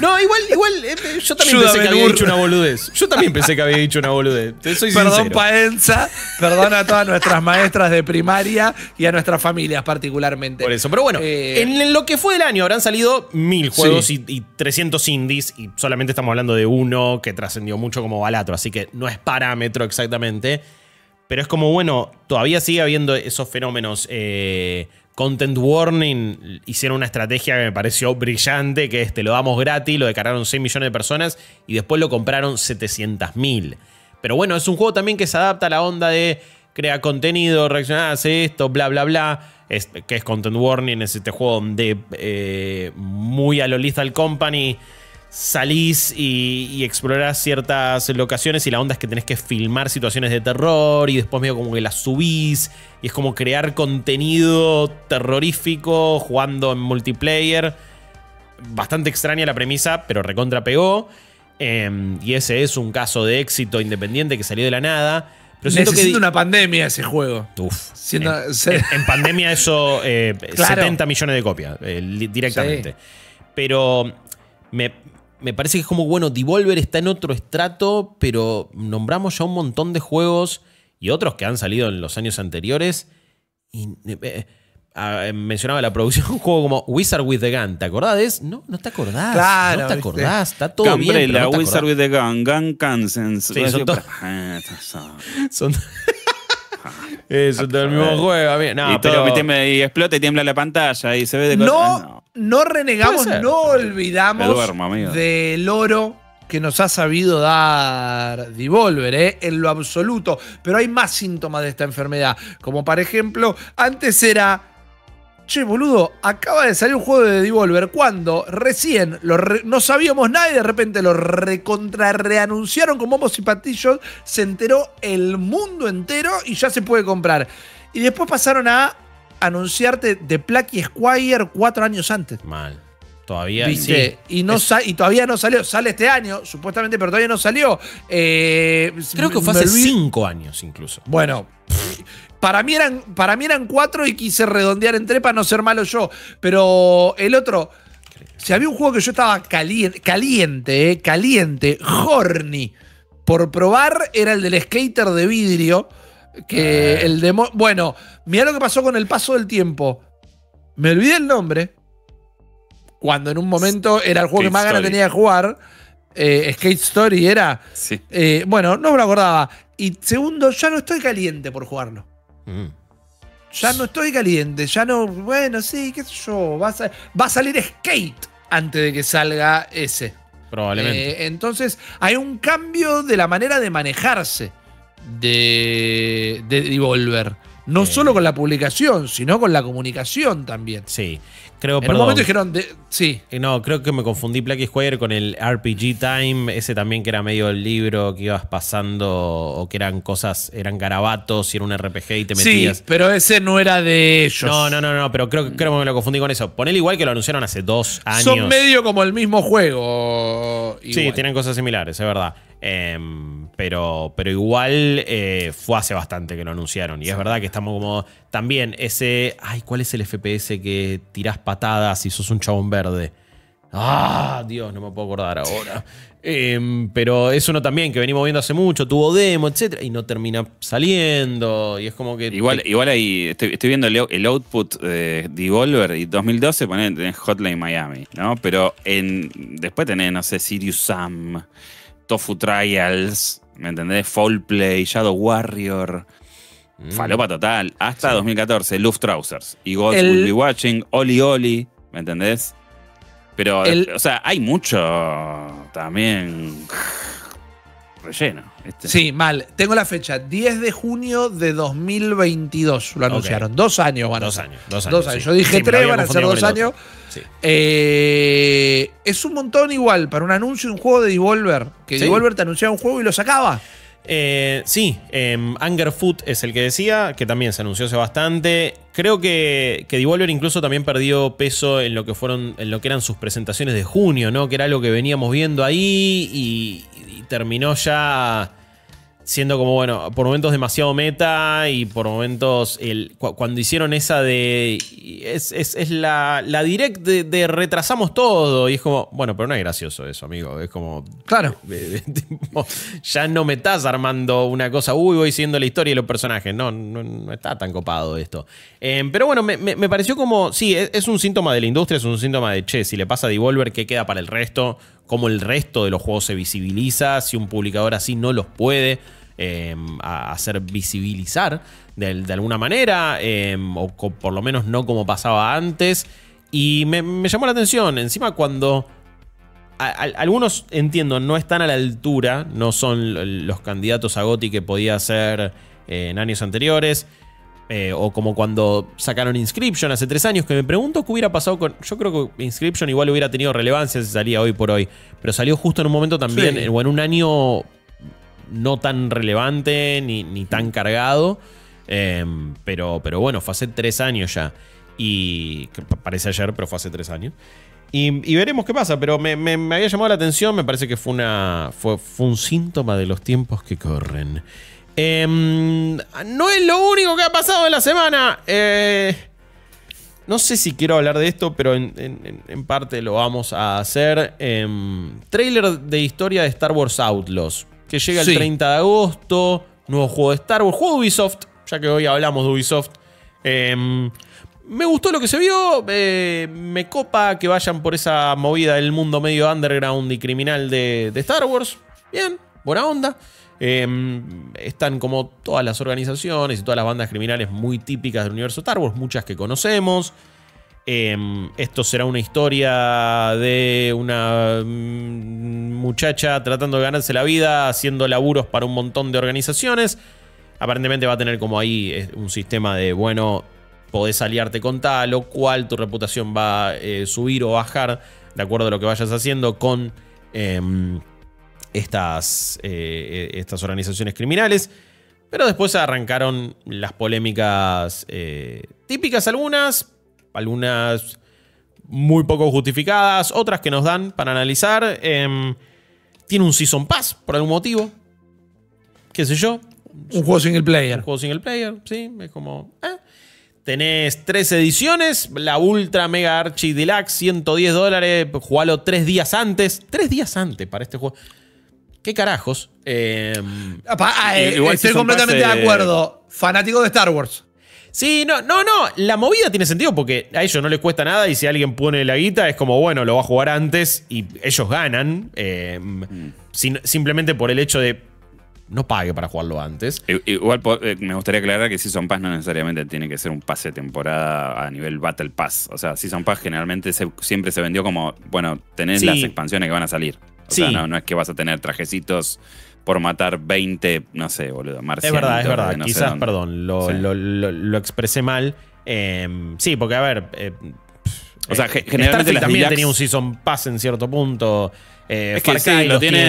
no, igual, igual, eh, yo también Ayúdame pensé que había burro. dicho una boludez. Yo también pensé que había dicho una boludez. Te soy perdón, sincero. Paenza. Perdón a todas nuestras maestras de primaria y a nuestras familias particularmente. Por eso. Pero bueno, eh, en lo que fue del año habrán salido mil juegos sí. y, y trescientos indies y solamente estamos hablando de uno que trascendió mucho como Balatro. Así que no es parámetro exactamente. Pero es como, bueno, todavía sigue habiendo esos fenómenos. Eh, Content Warning hicieron una estrategia que me pareció brillante, que es te lo damos gratis, lo descargaron seis millones de personas y después lo compraron setecientos mil. Pero bueno, es un juego también que se adapta a la onda de crea contenido, reaccionar, hace esto, bla, bla, bla. Es, que es Content Warning, es este juego de eh, muy a lo Lethal Company... Salís y, y explorás ciertas locaciones y la onda es que tenés que filmar situaciones de terror y después medio como que las subís y es como crear contenido terrorífico jugando en multiplayer. Bastante extraña la premisa, pero recontra pegó. Eh, y ese es un caso de éxito independiente que salió de la nada. Pero Necesito que una pandemia ese juego. Uf. Siendo, en, se... en pandemia eso, eh, claro. setenta millones de copias eh, directamente. Sí. Pero me... Me parece que es como, bueno, Devolver está en otro estrato, pero nombramos ya un montón de juegos y otros que han salido en los años anteriores. Y, eh, eh, mencionaba la producción, un juego como Wizard with the Gun. ¿Te acordás? No, no te acordás. Claro, no te ¿viste? acordás. Está todo Gambrella, bien, pero no te Wizard acordás. with the Gun, Gun Cancel. Sí, son todos... son... Eso, todo el mismo juego. No, y, todo, pero... y explota y tiembla la pantalla y se ve de no, cosas. No, no renegamos, no olvidamos duermo, del oro que nos ha sabido dar Devolver, ¿eh? En lo absoluto. Pero hay más síntomas de esta enfermedad. Como por ejemplo, antes era... Che, boludo, acaba de salir un juego de Devolver cuando recién lo re no sabíamos nada y de repente lo recontra reanunciaron con bombos y patillos. Se enteró el mundo entero y ya se puede comprar. Y después pasaron a anunciarte The Plucky Squire cuatro años antes. Mal. Todavía ¿Viste? Sí. Y, no es... y todavía no salió. Sale este año, supuestamente, pero todavía no salió. Eh, Creo que fue hace cinco años incluso. Bueno... Para mí, eran, para mí eran cuatro y quise redondear entre para no ser malo yo. Pero el otro, si había un juego que yo estaba caliente, caliente, eh, caliente, horny, por probar, era el del skater de vidrio. Que el de, bueno, mirá lo que pasó con el paso del tiempo. Me olvidé el nombre. cuando en un momento era el juego Skate que más ganas tenía de jugar. Eh, Skate Story era. Sí. Eh, bueno, no me lo acordaba. Y segundo, ya no estoy caliente por jugarlo. Mm. Ya no estoy caliente. Ya no. Bueno, sí, qué sé yo. Va a, va a salir Skate antes de que salga ese. Probablemente. Eh, entonces, hay un cambio de la manera de manejarse de, de Devolver. No eh. solo con la publicación, sino con la comunicación también. Sí. Creo, en perdón, un momento dijeron... De, sí. No, creo que me confundí Plucky Square con el R P G Time, ese también que era medio el libro que ibas pasando o que eran cosas, eran garabatos y era un R P G y te metías. Sí, pero ese no era de ellos. No, no, no, no, pero creo, creo que me lo confundí con eso. Ponele igual que lo anunciaron hace dos años. Son medio como el mismo juego. Igual. Sí, tienen cosas similares, es verdad. Eh, pero, pero igual eh, fue hace bastante que lo anunciaron. Y sí, es verdad que estamos como... También ese... Ay, ¿cuál es el F P S que tirás patadas y sos un chabón verde? Ah, Dios, no me puedo acordar ahora. Eh, pero es uno también que venimos viendo hace mucho. Tuvo demo, etcétera. Y no termina saliendo. Y es como que... Igual, te... igual ahí estoy, estoy viendo el, el output de Devolver. Y dos mil doce ponen, tenés Hotline Miami, ¿no? Pero en, después tenés, no sé, Sirius Sam... Tofu Trials, ¿me entendés? Foulplay, Shadow Warrior, mm. falopa total, hasta sí. dos mil catorce, Luftrausers y Gods el, Will Be Watching, Oli Oli, ¿me entendés? Pero, el, o sea, hay mucho también relleno. Este. Sí, mal. Tengo la fecha, diez de junio de dos mil veintidós lo anunciaron. Okay. Dos años van a ser. Dos años. Dos años, dos años. Sí. Yo dije sí, tres, van a ser dos años. Sí. Eh, es un montón igual para un anuncio de un juego de Devolver. Que sí. Devolver te anunciaba un juego y lo sacaba. Eh, sí, eh, Angerfoot es el que decía, que también se anunció hace bastante. Creo que, que Devolver incluso también perdió peso en lo que fueron, en lo que eran sus presentaciones de junio, ¿no? Que era algo que veníamos viendo ahí y, y terminó ya siendo como, bueno, por momentos demasiado meta y por momentos el, cu cuando hicieron esa de... Es, es, es la, la direct de, de retrasamos todo. Y es como, bueno, pero no es gracioso eso, amigo. Es como... Claro. Eh, eh, tipo, ya no me estás armando una cosa. Uy, voy siguiendo la historia y los personajes. No, no, no está tan copado esto. Eh, pero bueno, me, me, me pareció como... Sí, es, es un síntoma de la industria, es un síntoma de, che, si le pasa a Devolver, ¿qué queda para el resto? Cómo el resto de los juegos se visibiliza, si un publicador así no los puede eh, hacer visibilizar de, de alguna manera, eh, o co, por lo menos no como pasaba antes. Y me, me llamó la atención, encima cuando a, a, algunos, entiendo, no están a la altura, no son los candidatos a GOTY que podía ser eh, en años anteriores, eh, o como cuando sacaron Inscription hace tres años, que me pregunto qué hubiera pasado con... Yo creo que Inscription igual hubiera tenido relevancia si salía hoy por hoy, pero salió justo en un momento también, sí, o en un año no tan relevante ni, ni tan cargado, eh, pero, pero bueno, fue hace tres años ya, y que parece ayer, pero fue hace tres años. Y, y veremos qué pasa, pero me, me, me había llamado la atención, me parece que fue, una, fue, fue un síntoma de los tiempos que corren. Eh, no es lo único que ha pasado en la semana. Eh, no sé si quiero hablar de esto, pero en, en, en parte lo vamos a hacer. Eh, trailer de historia de Star Wars Outlaws, que llega el sí. treinta de agosto. Nuevo juego de Star Wars. Juego de Ubisoft, ya que hoy hablamos de Ubisoft. Eh, me gustó lo que se vio. Eh, me copa que vayan por esa movida del mundo medio underground y criminal de, de Star Wars. Bien, buena onda. Eh, están como todas las organizaciones y todas las bandas criminales muy típicas del universo Star Wars, muchas que conocemos. Eh, esto será una historia de una muchacha tratando de ganarse la vida haciendo laburos para un montón de organizaciones. Aparentemente va a tener como ahí un sistema de, bueno, podés aliarte con tal o cual, tu reputación va a eh, subir o bajar de acuerdo a lo que vayas haciendo con... Eh, Estas, eh, estas organizaciones criminales. Pero después arrancaron las polémicas eh, típicas, algunas, algunas muy poco justificadas, otras que nos dan para analizar. Eh, tiene un Season Pass por algún motivo. ¿Qué sé yo? Un juego single player. Un juego single player, sí. Es como... Eh. Tenés tres ediciones. La Ultra Mega Archie Deluxe, ciento diez dólares. Jugalo tres días antes. Tres días antes para este juego. ¿Qué carajos? Eh, Apá, eh, igual estoy completamente de acuerdo. Fanático de Star Wars. Sí, no, no, no. La movida tiene sentido porque a ellos no les cuesta nada y si alguien pone la guita es como, bueno, lo va a jugar antes y ellos ganan. Eh, mm. sin, simplemente por el hecho de no pague para jugarlo antes. Igual me gustaría aclarar que Season Pass no necesariamente tiene que ser un pase de temporada a nivel Battle Pass. O sea, Season Pass generalmente se, siempre se vendió como, bueno, tenés sí. las expansiones que van a salir. O sí. sea, no, no es que vas a tener trajecitos por matar veinte, no sé, boludo, marcianitos. Es verdad, es verdad. No Quizás, perdón, lo, sí. lo, lo, lo expresé mal. Eh, sí, porque, a ver... Eh, o sea, eh, generalmente las también deluxe... tenía un Season Pass en cierto punto. Eh, es que sí, lo tiene,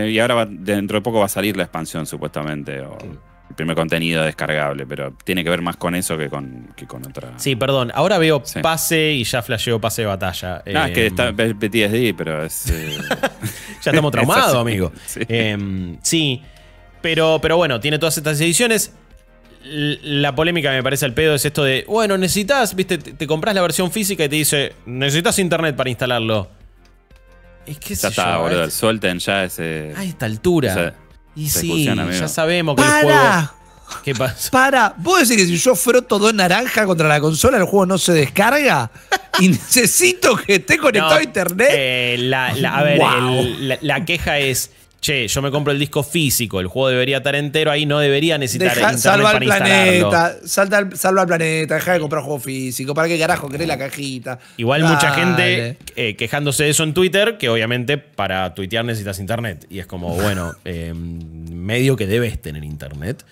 tiene... Y ahora va, dentro de poco va a salir la expansión, supuestamente. O okay. El primer contenido descargable, pero tiene que ver más con eso que con, que con otra... Sí, perdón. Ahora veo sí. pase y ya flasheo pase de batalla. No, eh, es que está P T S D, pero es... Eh... ya estamos traumados, amigo. Sí, eh, sí. Pero, pero bueno, tiene todas estas ediciones... La polémica me parece al pedo es esto de, bueno, necesitas, viste, te, te compras la versión física y te dice, necesitas internet para instalarlo. Es que ya está, boludo, suelten ya ese... A esta altura. Esa, y sí, ya sabemos que ¡para! El juego... ¿Qué pasa? Para, ¿vos decís que si yo froto dos naranjas contra la consola el juego no se descarga? Y necesito que esté conectado no, a internet. Eh, la, la, a ver, wow. el, la, la queja es... Che, yo me compro el disco físico, el juego debería estar entero, ahí no debería necesitar deja, internet salva para planeta, salta al, salva al planeta, deja de comprar juego físico, ¿para qué carajo querés la cajita? Igual Dale. mucha gente eh, quejándose de eso en Twitter, que obviamente para tuitear necesitas internet. Y es como, bueno, eh, medio que debes tener internet.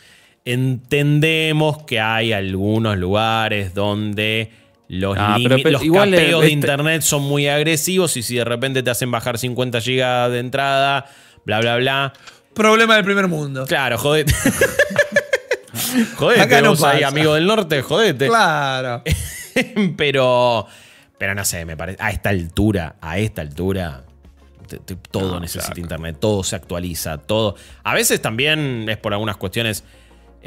Entendemos que hay algunos lugares donde... Los, ah, pero, pero, los igual capeos es, de internet son muy agresivos y si de repente te hacen bajar cincuenta gigas de entrada, bla, bla, bla. Problema del primer mundo. Claro, jodete. jodete, Acá no vos ahí, amigo del norte, jodete. Claro. pero, pero no sé, me parece. A esta altura, a esta altura, te, te, todo no, necesita claro. internet, todo se actualiza, todo. A veces también es por algunas cuestiones.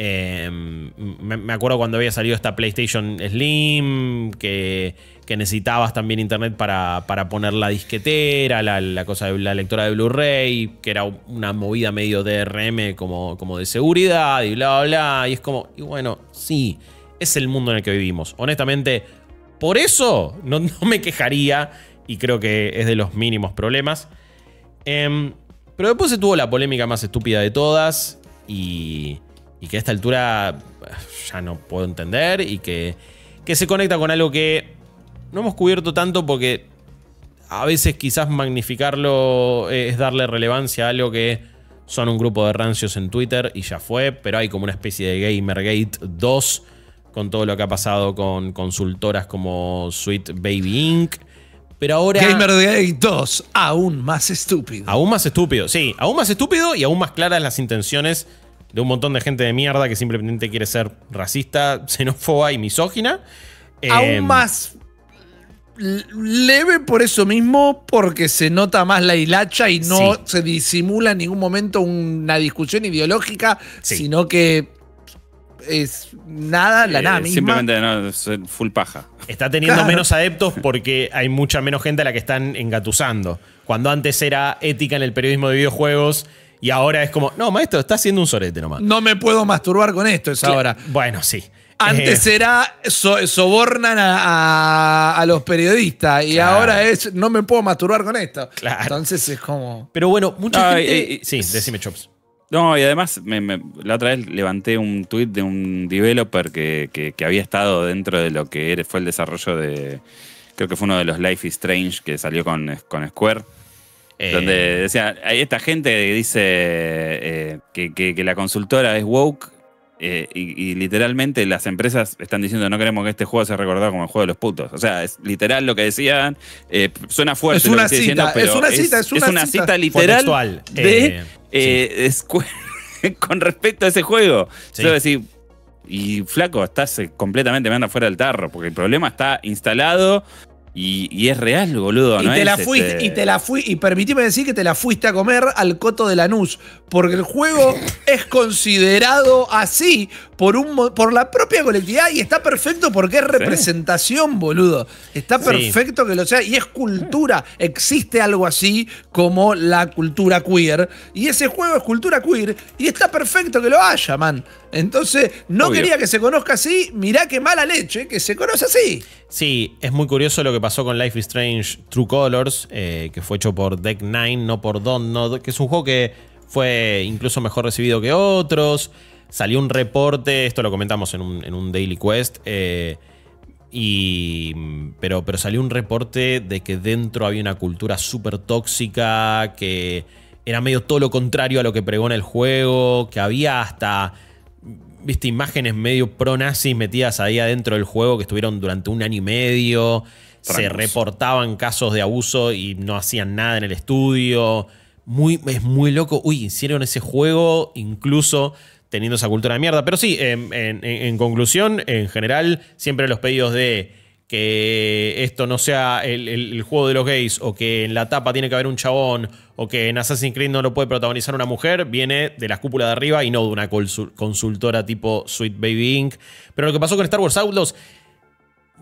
Eh, me, me acuerdo cuando había salido esta PlayStation Slim, que, que necesitabas también internet para, para poner la disquetera, la, la cosa de la lectora de Blu-ray, que era una movida medio D R M como, como de seguridad y bla, bla, bla. Y es como, y bueno, sí, es el mundo en el que vivimos. Honestamente, por eso no, no me quejaría y creo que es de los mínimos problemas. Eh, pero después se tuvo la polémica más estúpida de todas y... Y que a esta altura ya no puedo entender y que, que se conecta con algo que no hemos cubierto tanto porque a veces quizás magnificarlo es darle relevancia a algo que son un grupo de rancios en Twitter y ya fue, pero hay como una especie de Gamergate dos con todo lo que ha pasado con consultoras como Sweet Baby Incorporated. Pero ahora... Gamergate dos, aún más estúpido. Aún más estúpido, sí. Aún más estúpido y aún más claras las intenciones de un montón de gente de mierda que simplemente quiere ser racista, xenófoba y misógina. Aún eh, más leve por eso mismo, porque se nota más la hilacha y no sí. se disimula en ningún momento una discusión ideológica, sí. sino que es nada, la eh, nada misma. Simplemente no, es full paja. Está teniendo claro. menos adeptos porque hay mucha menos gente a la que están engatusando. Cuando antes era ética en el periodismo de videojuegos... Y ahora es como, no, maestro, está haciendo un sorete nomás. No me puedo masturbar con esto, es ahora. Bueno, sí. Antes eh. era, so, sobornan a, a, a los periodistas y claro. ahora es, no me puedo masturbar con esto. Claro. Entonces es como... Pero bueno, mucha no, gente... Y, y, sí, decime, Chops. No, y además, me, me, la otra vez levanté un tweet de un developer que, que, que había estado dentro de lo que fue el desarrollo de... Creo que fue uno de los Life is Strange que salió con, con Square. Eh, donde decía, hay esta gente que dice eh, que, que, que la consultora es woke eh, y, y literalmente las empresas están diciendo no queremos que este juego sea recordado como el juego de los putos. O sea, es literal lo que decían. Eh, suena fuerte. Es una, lo que cita, diciendo, es pero una es, cita, es una, es una cita, cita literal de eh, eh, sí. con respecto a ese juego. Sí. Yo decía, y flaco, estás completamente me anda fuera del tarro porque el problema está instalado. Y, y es real, boludo. Y, ¿no te, es la fuiste, este... y te la fui. Y permitime decir que te la fuiste a comer al coto de Lanús. Porque el juego es considerado así por, un, por la propia colectividad. Y está perfecto porque es representación, ¿sí? boludo. Está perfecto sí. que lo sea. Y es cultura. Existe algo así como la cultura queer. Y ese juego es cultura queer. Y está perfecto que lo haya, man. Entonces, no Obvio. quería que se conozca así. Mirá qué mala leche que se conoce así. Sí, es muy curioso lo que pasó con Life is Strange True Colors, eh, que fue hecho por Deck nueve, no por Dontnod, que es un juego que fue incluso mejor recibido que otros. Salió un reporte, esto lo comentamos en un, en un Daily Quest, eh, y, pero, pero salió un reporte de que dentro había una cultura súper tóxica, que era medio todo lo contrario a lo que pregona el juego, que había hasta... viste imágenes medio pro-nazis metidas ahí adentro del juego que estuvieron durante un año y medio. Trancos. Se reportaban casos de abuso y no hacían nada en el estudio. Muy, es muy loco. Uy, hicieron ese juego incluso teniendo esa cultura de mierda. Pero sí, en, en, en conclusión, en general, siempre los pedidos de que esto no sea el, el, el juego de los gays, o que en la tapa tiene que haber un chabón, o que en Assassin's Creed no lo puede protagonizar una mujer, viene de las cúpulas de arriba y no de una consultora tipo Sweet Baby incorporated. Pero lo que pasó con Star Wars Outlaws,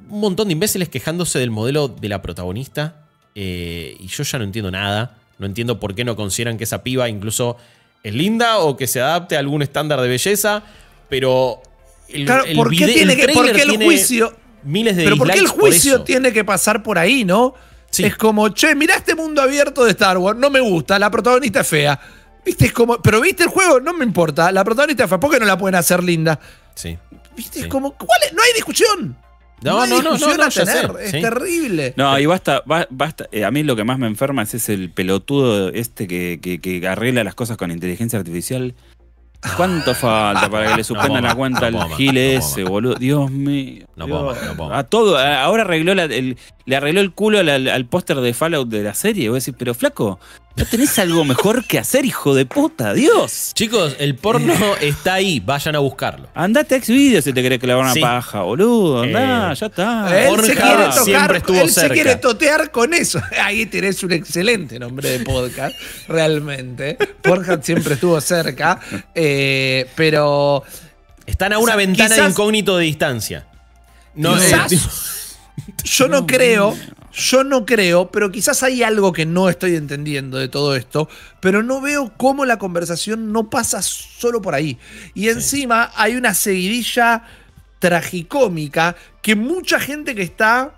un montón de imbéciles quejándose del modelo de la protagonista, eh, y yo ya no entiendo nada. No entiendo por qué no consideran que esa piba incluso es linda o que se adapte a algún estándar de belleza, pero el, claro, el, ¿por qué video, tiene el que, porque el tiene, juicio... miles de Pero porque el juicio por tiene que pasar por ahí, ¿no? Sí. Es como, che, mirá este mundo abierto de Star Wars, no me gusta, la protagonista es fea. ¿Viste? Es como, pero ¿viste el juego? No me importa, la protagonista es fea, ¿por qué no la pueden hacer linda? Sí. ¿Viste? Sí. Es como, ¿cuál es? No hay discusión. No, no, no, no, no, a tener. Es ¿Sí? terrible. No, y basta, basta. A mí lo que más me enferma es, es el pelotudo este que, que, que arregla las cosas con inteligencia artificial. ¿Cuánto falta para que le suspendan no la cuenta no al gil no ese, boludo? Dios mío. No Dios. Puedo, no puedo. A todo. A, ahora arregló la, el, le arregló el culo al, al póster de Fallout de la serie. Voy a decir, pero flaco, ¿no tenés algo mejor que hacer, hijo de puta? Dios. Chicos, el porno está ahí. Vayan a buscarlo. Andate a Xvideos si te querés clavar una sí. paja, boludo. Andá, eh, ya está. Él Pornhub se quiere tocar, siempre estuvo él cerca. Se quiere totear con eso. Ahí tenés un excelente nombre de podcast, realmente. Pornhub siempre estuvo cerca. Eh, pero... Están a una o sea, ventana quizás, de incógnito de distancia. No, quizás, eh, yo no, no creo... Yo no creo, pero quizás hay algo que no estoy entendiendo de todo esto, pero no veo cómo la conversación no pasa solo por ahí. Y encima hay una seguidilla tragicómica que mucha gente que está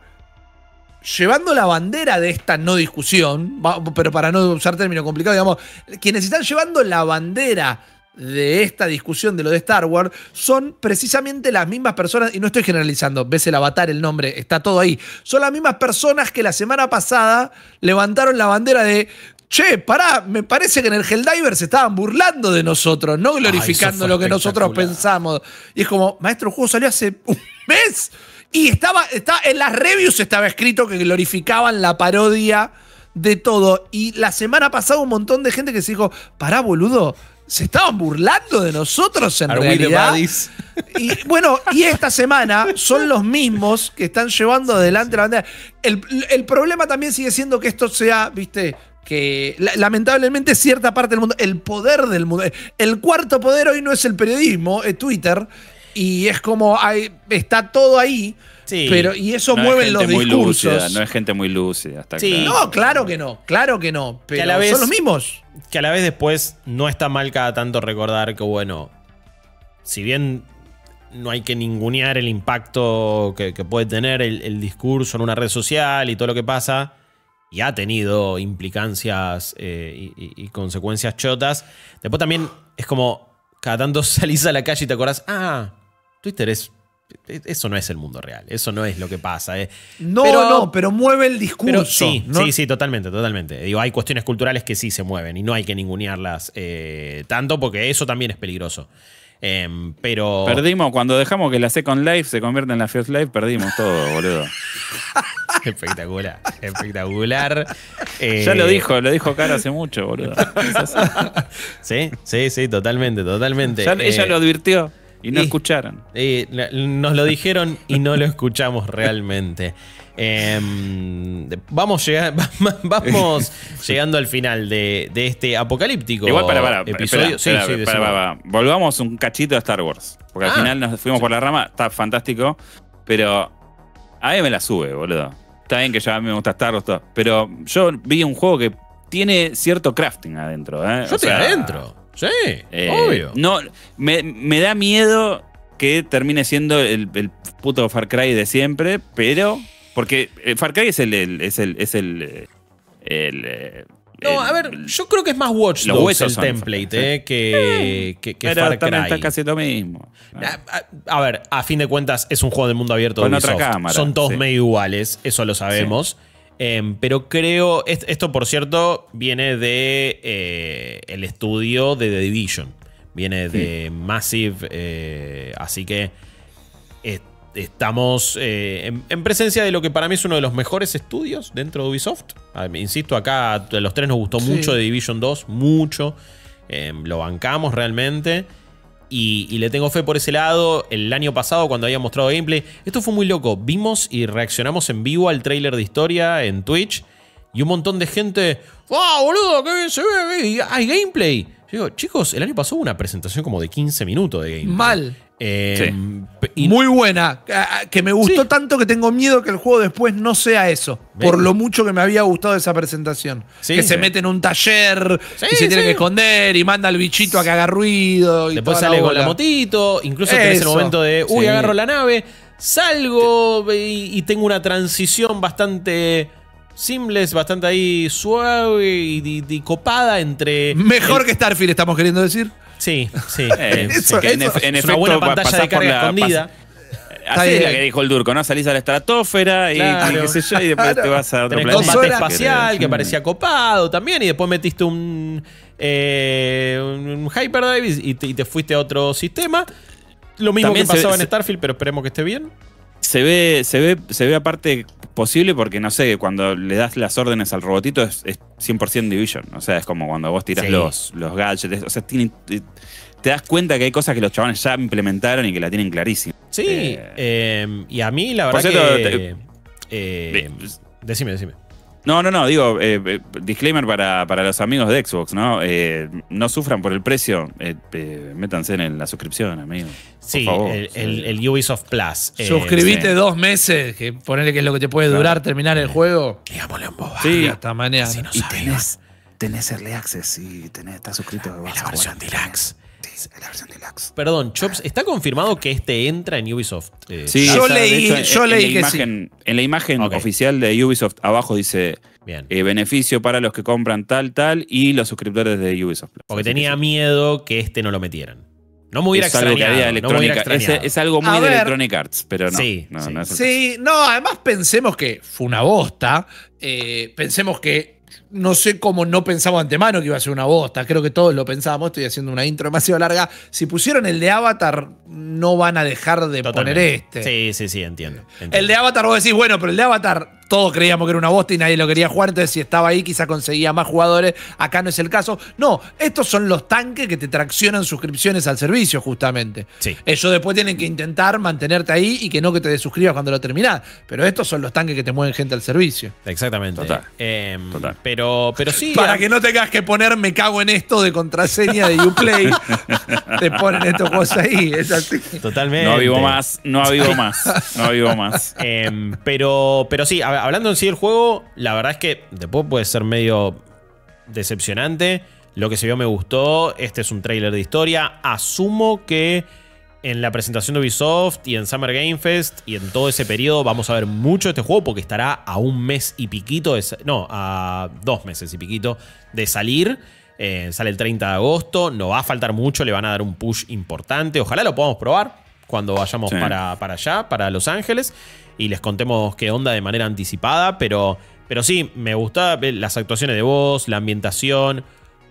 llevando la bandera de esta no discusión, pero para no usar término complicado, digamos, quienes están llevando la bandera de esta discusión de lo de Star Wars son precisamente las mismas personas, y no estoy generalizando, ves el avatar, el nombre, está todo ahí, son las mismas personas que la semana pasada levantaron la bandera de che, pará, me parece que en el Helldiver se estaban burlando de nosotros, no glorificando ah, lo que nosotros pensamos. Y es como, maestro, el juego salió hace un mes y estaba, estaba en las reviews estaba escrito que glorificaban la parodia de todo, y la semana pasada un montón de gente que se dijo, pará, boludo, se estaban burlando de nosotros en realidad. Y bueno, y esta semana son los mismos que están llevando adelante la bandera. El, el problema también sigue siendo que esto sea, viste, que lamentablemente cierta parte del mundo, el poder del mundo, el cuarto poder hoy no es el periodismo, es Twitter, y es como, hay, está todo ahí. Sí. Pero, y eso no mueven los discursos. Lúcida, no es gente muy lúcida. Está sí. claro. No, claro que no. Claro que no. Pero que a la vez, son los mismos. Que a la vez después no está mal cada tanto recordar que, bueno, si bien no hay que ningunear el impacto que, que puede tener el, el discurso en una red social y todo lo que pasa, y ha tenido implicancias eh, y, y, y consecuencias chotas, después también es como cada tanto salís a la calle y te acordás, ah, Twitter es... Eso no es el mundo real, eso no es lo que pasa. Eh. No, pero, no, pero mueve el discurso. Pero sí, ¿no? sí, sí, totalmente, totalmente. Digo, hay cuestiones culturales que sí se mueven y no hay que ningunearlas eh, tanto, porque eso también es peligroso. Eh, pero perdimos, cuando dejamos que la Second Life se convierta en la First Life, perdimos todo, boludo. Espectacular, espectacular. Eh, ya lo dijo, lo dijo Cara hace mucho, boludo. Sí, sí, sí, totalmente, totalmente. Ya, eh, ella lo advirtió. Y no y, escucharon. Y nos lo dijeron y no lo escuchamos realmente. Eh, vamos llega, vamos llegando al final de, de este apocalíptico Igual para, para, episodio. Espera, sí, espera, sí, para, para, para. Volvamos un cachito a Star Wars. Porque ah, al final nos fuimos sí. por la rama. Está fantástico. Pero a mí me la sube, boludo. Está bien que ya me gusta Star Wars. Todo, pero yo vi un juego que tiene cierto crafting adentro. ¿eh? Yo o sea, adentro. Sí, eh, obvio. No, me, me da miedo que termine siendo el, el puto Far Cry de siempre, pero... Porque Far Cry es el... el, es el, es el, el, el no, el, a ver, yo creo que es más Watch Dogs el template Cry, eh, que, eh, que, que pero Far Cry. También está casi lo mismo. A, a, a ver, a fin de cuentas es un juego del mundo abierto de Ubisoft. Cámara, son todos sí. medio iguales, eso lo sabemos. Sí. Eh, pero creo, esto por cierto viene de eh, el estudio de The Division, viene de sí. Massive, eh, así que est estamos eh, en, en presencia de lo que para mí es uno de los mejores estudios dentro de Ubisoft. Ver, insisto, acá a los tres nos gustó sí. mucho The Division dos, mucho, eh, lo bancamos realmente. Y, y le tengo fe por ese lado. El año pasado, cuando había mostrado gameplay, esto fue muy loco. Vimos y reaccionamos en vivo al tráiler de historia en Twitch. Y un montón de gente... ¡Ah, boludo! ¡Qué bien se ve! ¡Hay gameplay! Yo digo, chicos, el año pasado hubo una presentación como de quince minutos de gameplay. Mal. Eh, sí. y... Muy buena. Que me gustó sí. tanto que tengo miedo que el juego después no sea eso. ¿Ven? Por lo mucho que me había gustado esa presentación. Sí, que sí. se mete en un taller sí, y se sí. tiene que esconder y manda al bichito a que haga ruido. Y después sale la con la motito. Incluso tenés el momento de, uy, sí. agarro la nave, salgo y, y tengo una transición bastante... simples, bastante ahí suave y, y, y copada entre... Mejor el, que Starfield, estamos queriendo decir. Sí, sí. Eh, eso, es que en, en es efecto, una buena pantalla de carga la, escondida. Así es la que dijo el Durco, ¿no? Salís a la estratosfera y, claro. y qué sé yo, y después claro. te vas a otro Tenés planeta. Combate espacial que, que parecía copado también y después metiste un, eh, un hyperdrive y te, y te fuiste a otro sistema. Lo mismo también que pasaba ve, en Starfield, pero esperemos que esté bien. Se ve, se ve, se ve aparte... posible porque, no sé, cuando le das las órdenes al robotito es, es cien por ciento Division. O sea, es como cuando vos tirás sí. los, los gadgets. O sea, tiene, te das cuenta que hay cosas que los chavales ya implementaron y que la tienen clarísima. Sí, eh, eh, y a mí la verdad cierto, que... Te, eh, eh, decime, decime. No, no, no, digo, eh, disclaimer para, para los amigos de Xbox, ¿no? Eh, no sufran por el precio, eh, eh, métanse en la suscripción, amigos. Sí, favor, el, sí. El, el Ubisoft Plus. Eh, Suscribite sí. dos meses, que ponele que es lo que te puede durar claro. terminar el juego. Digámoslo en voz baja. Sí, hasta mañana. Así no y tenés, tenés Early Access y tenés, estás suscrito. En la versión Deluxe. Sí, la versión deluxe. Perdón, Chops, ¿está confirmado que este entra en Ubisoft? Eh, sí, yo leí, hecho, en, yo en, leí en que imagen, sí. En la imagen okay. oficial de Ubisoft, abajo dice eh, beneficio para los que compran tal, tal y los suscriptores de Ubisoft Plus. Porque tenía sí. miedo que este no lo metieran. No me hubiera es extrañado. No me hubiera extrañado. Es, es algo muy a de ver, Electronic Arts, pero no. Sí, no, sí. No, es sí no, además pensemos que fue una bosta. Eh, pensemos que no sé cómo no pensamos antemano que iba a ser una bosta. Creo que todos lo pensábamos. Estoy haciendo una intro demasiado larga. Si pusieron el de Avatar, no van a dejar de Totalmente. poner este. Sí, sí, sí, entiendo, entiendo. El de Avatar, vos decís, bueno, pero el de Avatar todos creíamos que era una bosta y nadie lo quería jugar. Entonces, si estaba ahí, quizás conseguía más jugadores. Acá no es el caso. No, estos son los tanques que te traccionan suscripciones al servicio, justamente. Sí. Ellos después tienen que intentar mantenerte ahí y que no que te desuscribas cuando lo terminás. Pero estos son los tanques que te mueven gente al servicio. Exactamente. Total. Eh, Total. Pero, pero sí. Para que no tengas que poner me cago en esto de contraseña de Uplay. Te ponen estos juegos ahí. Es así. Totalmente. No vivo más. No vivo más. No vivo más. eh, pero, pero sí, a ver. Hablando en sí del juego, la verdad es que después puede ser medio decepcionante. Lo que se vio me gustó. Este es un tráiler de historia. Asumo que en la presentación de Ubisoft y en Summer Game Fest y en todo ese periodo vamos a ver mucho de este juego porque estará a un mes y piquito, de, no, a dos meses y piquito de salir. Eh, sale el treinta de agosto. No va a faltar mucho. Le van a dar un push importante. Ojalá lo podamos probar cuando vayamos sí. para, para allá, para Los Ángeles, y les contemos qué onda de manera anticipada, pero, pero sí, me gusta las actuaciones de voz, la ambientación.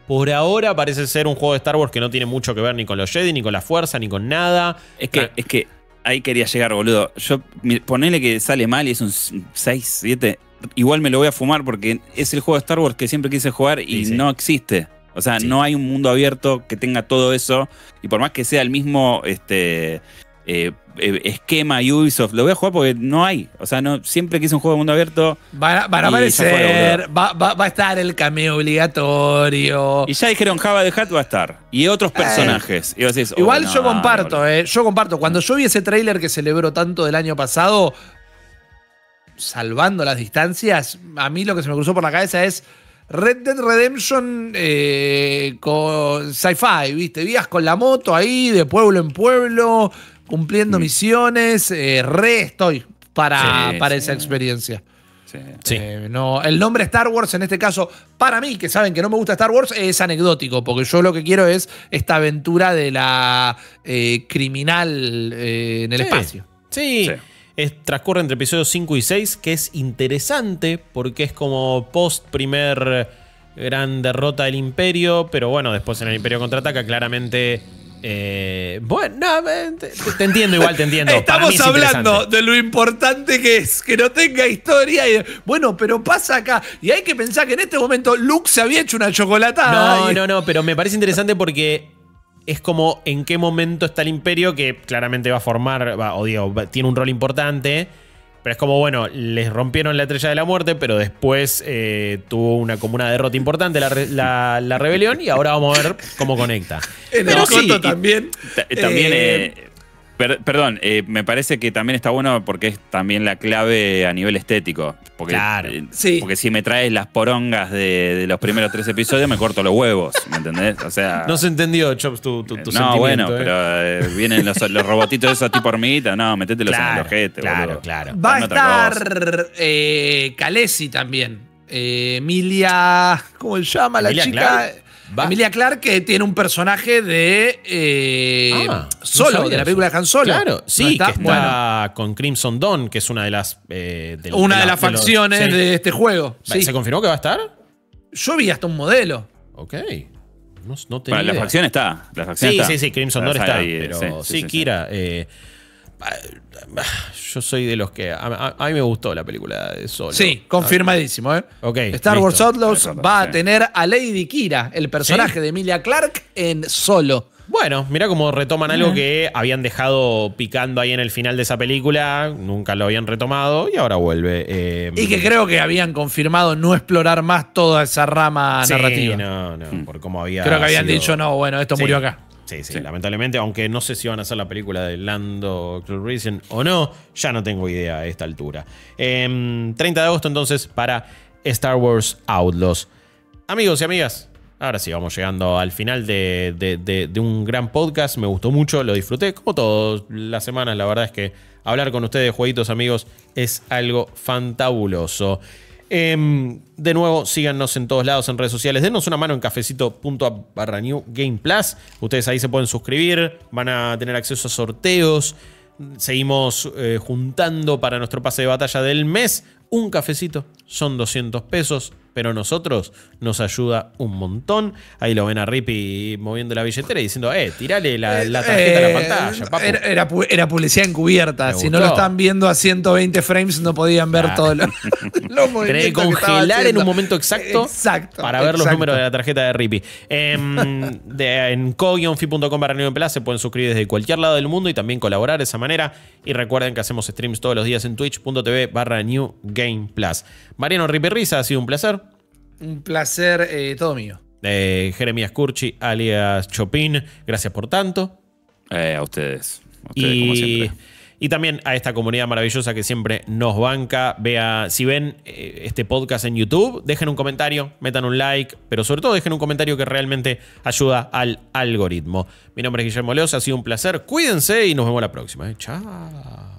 Por ahora parece ser un juego de Star Wars que no tiene mucho que ver ni con los Jedi, ni con la fuerza, ni con nada. Es que, ah. es que ahí quería llegar, boludo. Yo, ponele que sale mal y es un seis, siete, igual me lo voy a fumar porque es el juego de Star Wars que siempre quise jugar y sí, sí. no existe. O sea, sí. no hay un mundo abierto que tenga todo eso. Y por más que sea el mismo este, eh, eh, esquema Ubisoft, lo voy a jugar porque no hay. O sea, no, siempre que es un juego de mundo abierto... Van a, van a aparecer, va, va, va a estar el cameo obligatorio. Y ya dijeron Java the Hutt va a estar. Y otros personajes. Y decís, oh, igual no, yo comparto, eh, yo comparto. Cuando yo vi ese tráiler que celebró tanto del año pasado... salvando las distancias, a mí lo que se me cruzó por la cabeza es Red Dead Redemption eh, con sci-fi, ¿viste? Vías con la moto ahí, de pueblo en pueblo, cumpliendo mm. misiones, eh, re estoy para, sí, para sí. esa experiencia. Sí. Eh, sí. No, el nombre Star Wars en este caso, para mí, que saben que no me gusta Star Wars, es anecdótico, porque yo lo que quiero es esta aventura de la eh, criminal eh, en el sí. espacio. Sí. sí. Es, transcurre entre episodios cinco y seis, que es interesante porque es como post primer gran derrota del Imperio, pero bueno, después en el Imperio Contraataca claramente... Eh, bueno, no, te, te entiendo igual, te entiendo. Estamos es hablando de lo importante que es, que no tenga historia. Y, bueno, pero pasa acá. Y hay que pensar que en este momento Luke se había hecho una chocolatada. No, y... no, no, pero me parece interesante porque... es como en qué momento está el Imperio, que claramente va a formar, va, o digo, va, tiene un rol importante, pero es como, bueno, les rompieron la estrella de la muerte, pero después eh, tuvo una, como una derrota importante la, la, la rebelión, y ahora vamos a ver cómo conecta. En el pero sí, también... Y, también eh, eh, per, perdón, eh, me parece que también está bueno porque es también la clave a nivel estético. Porque, claro, eh, sí. porque si me traes las porongas de, de los primeros tres episodios, me corto los huevos, ¿me entendés? O sea, no se entendió, Chops, tu, tu, tu no, sentimiento. No, bueno, eh. pero eh, vienen los, los robotitos esos tipo hormiguita. No, metételos claro, en el ojete, claro, boludo. Claro, claro. Va a estar eh, Khaleesi también. Eh, Emilia, ¿cómo se llama Emilia la chica? Clark. ¿Va? Emilia Clarke, que tiene un personaje de eh, ah, Solo, no de la película de Han Solo. Claro, sí, ¿no está? Que está bueno. con Crimson Dawn, que es una de las... Eh, de una de, de las facciones de, los, sí. de este juego. Sí. ¿Se confirmó que va a estar? Yo vi hasta un modelo. Ok. No, no tenía bueno, la facción está. La facción sí, está. sí, sí, Crimson Dawn está. Ahí, pero sí, sí, sí, sí Kira... Sí. Eh, yo soy de los que... A, a mí me gustó la película de Solo. Sí, confirmadísimo. ¿eh? Okay, Star listo. Wars Outlaws Perfecto, va sí. a tener a Lady Kira, el personaje ¿Sí? de Emilia Clarke, en Solo. Bueno, mirá cómo retoman algo uh-huh. que habían dejado picando ahí en el final de esa película. Nunca lo habían retomado y ahora vuelve. Eh, y que creo que habían confirmado no explorar más toda esa rama sí, narrativa. no, no. Hmm. Por cómo había creo que habían sido... dicho, no, bueno, esto sí. murió acá. Sí, sí, sí, lamentablemente, aunque no sé si van a hacer la película de Lando Calrissian o no, ya no tengo idea a esta altura. Eh, treinta de agosto entonces para Star Wars Outlaws. Amigos y amigas, ahora sí vamos llegando al final de, de, de, de un gran podcast. Me gustó mucho, lo disfruté como todas las semanas. La verdad es que hablar con ustedes de jueguitos, amigos, es algo fantabuloso. Eh, de nuevo, síganos en todos lados en redes sociales. Denos una mano en cafecito.app barra New Game Plus. Ustedes ahí se pueden suscribir, van a tener acceso a sorteos. Seguimos eh, juntando para nuestro pase de batalla del mes. Un cafecito son doscientos pesos, pero nosotros nos ayuda un montón. Ahí lo ven a Rippy moviendo la billetera y diciendo, eh, tirale la, la tarjeta eh, a la pantalla, papu. Era, era, era publicidad encubierta. Si no lo están viendo a ciento veinte frames, no podían ver ah. todo lo, lo movimiento que congelar en un momento exacto, exacto para ver exacto. los números de la tarjeta de Rippy. Eh, de, en co guion fi punto com barra New Game Plus se pueden suscribir desde cualquier lado del mundo y también colaborar de esa manera. Y recuerden que hacemos streams todos los días en twitch punto tv barra New Game Plus. Mariano Rippy Risa, ha sido un placer. Un placer eh, todo mío. Eh, Jeremías Curchi, alias Chopin, gracias por tanto. Eh, a ustedes. A ustedes y, como siempre. Y también a esta comunidad maravillosa que siempre nos banca. Vea, si ven eh, este podcast en YouTube, dejen un comentario, metan un like, pero sobre todo dejen un comentario que realmente ayuda al algoritmo. Mi nombre es Guillermo Leoz, ha sido un placer. Cuídense y nos vemos la próxima. Eh. Chao.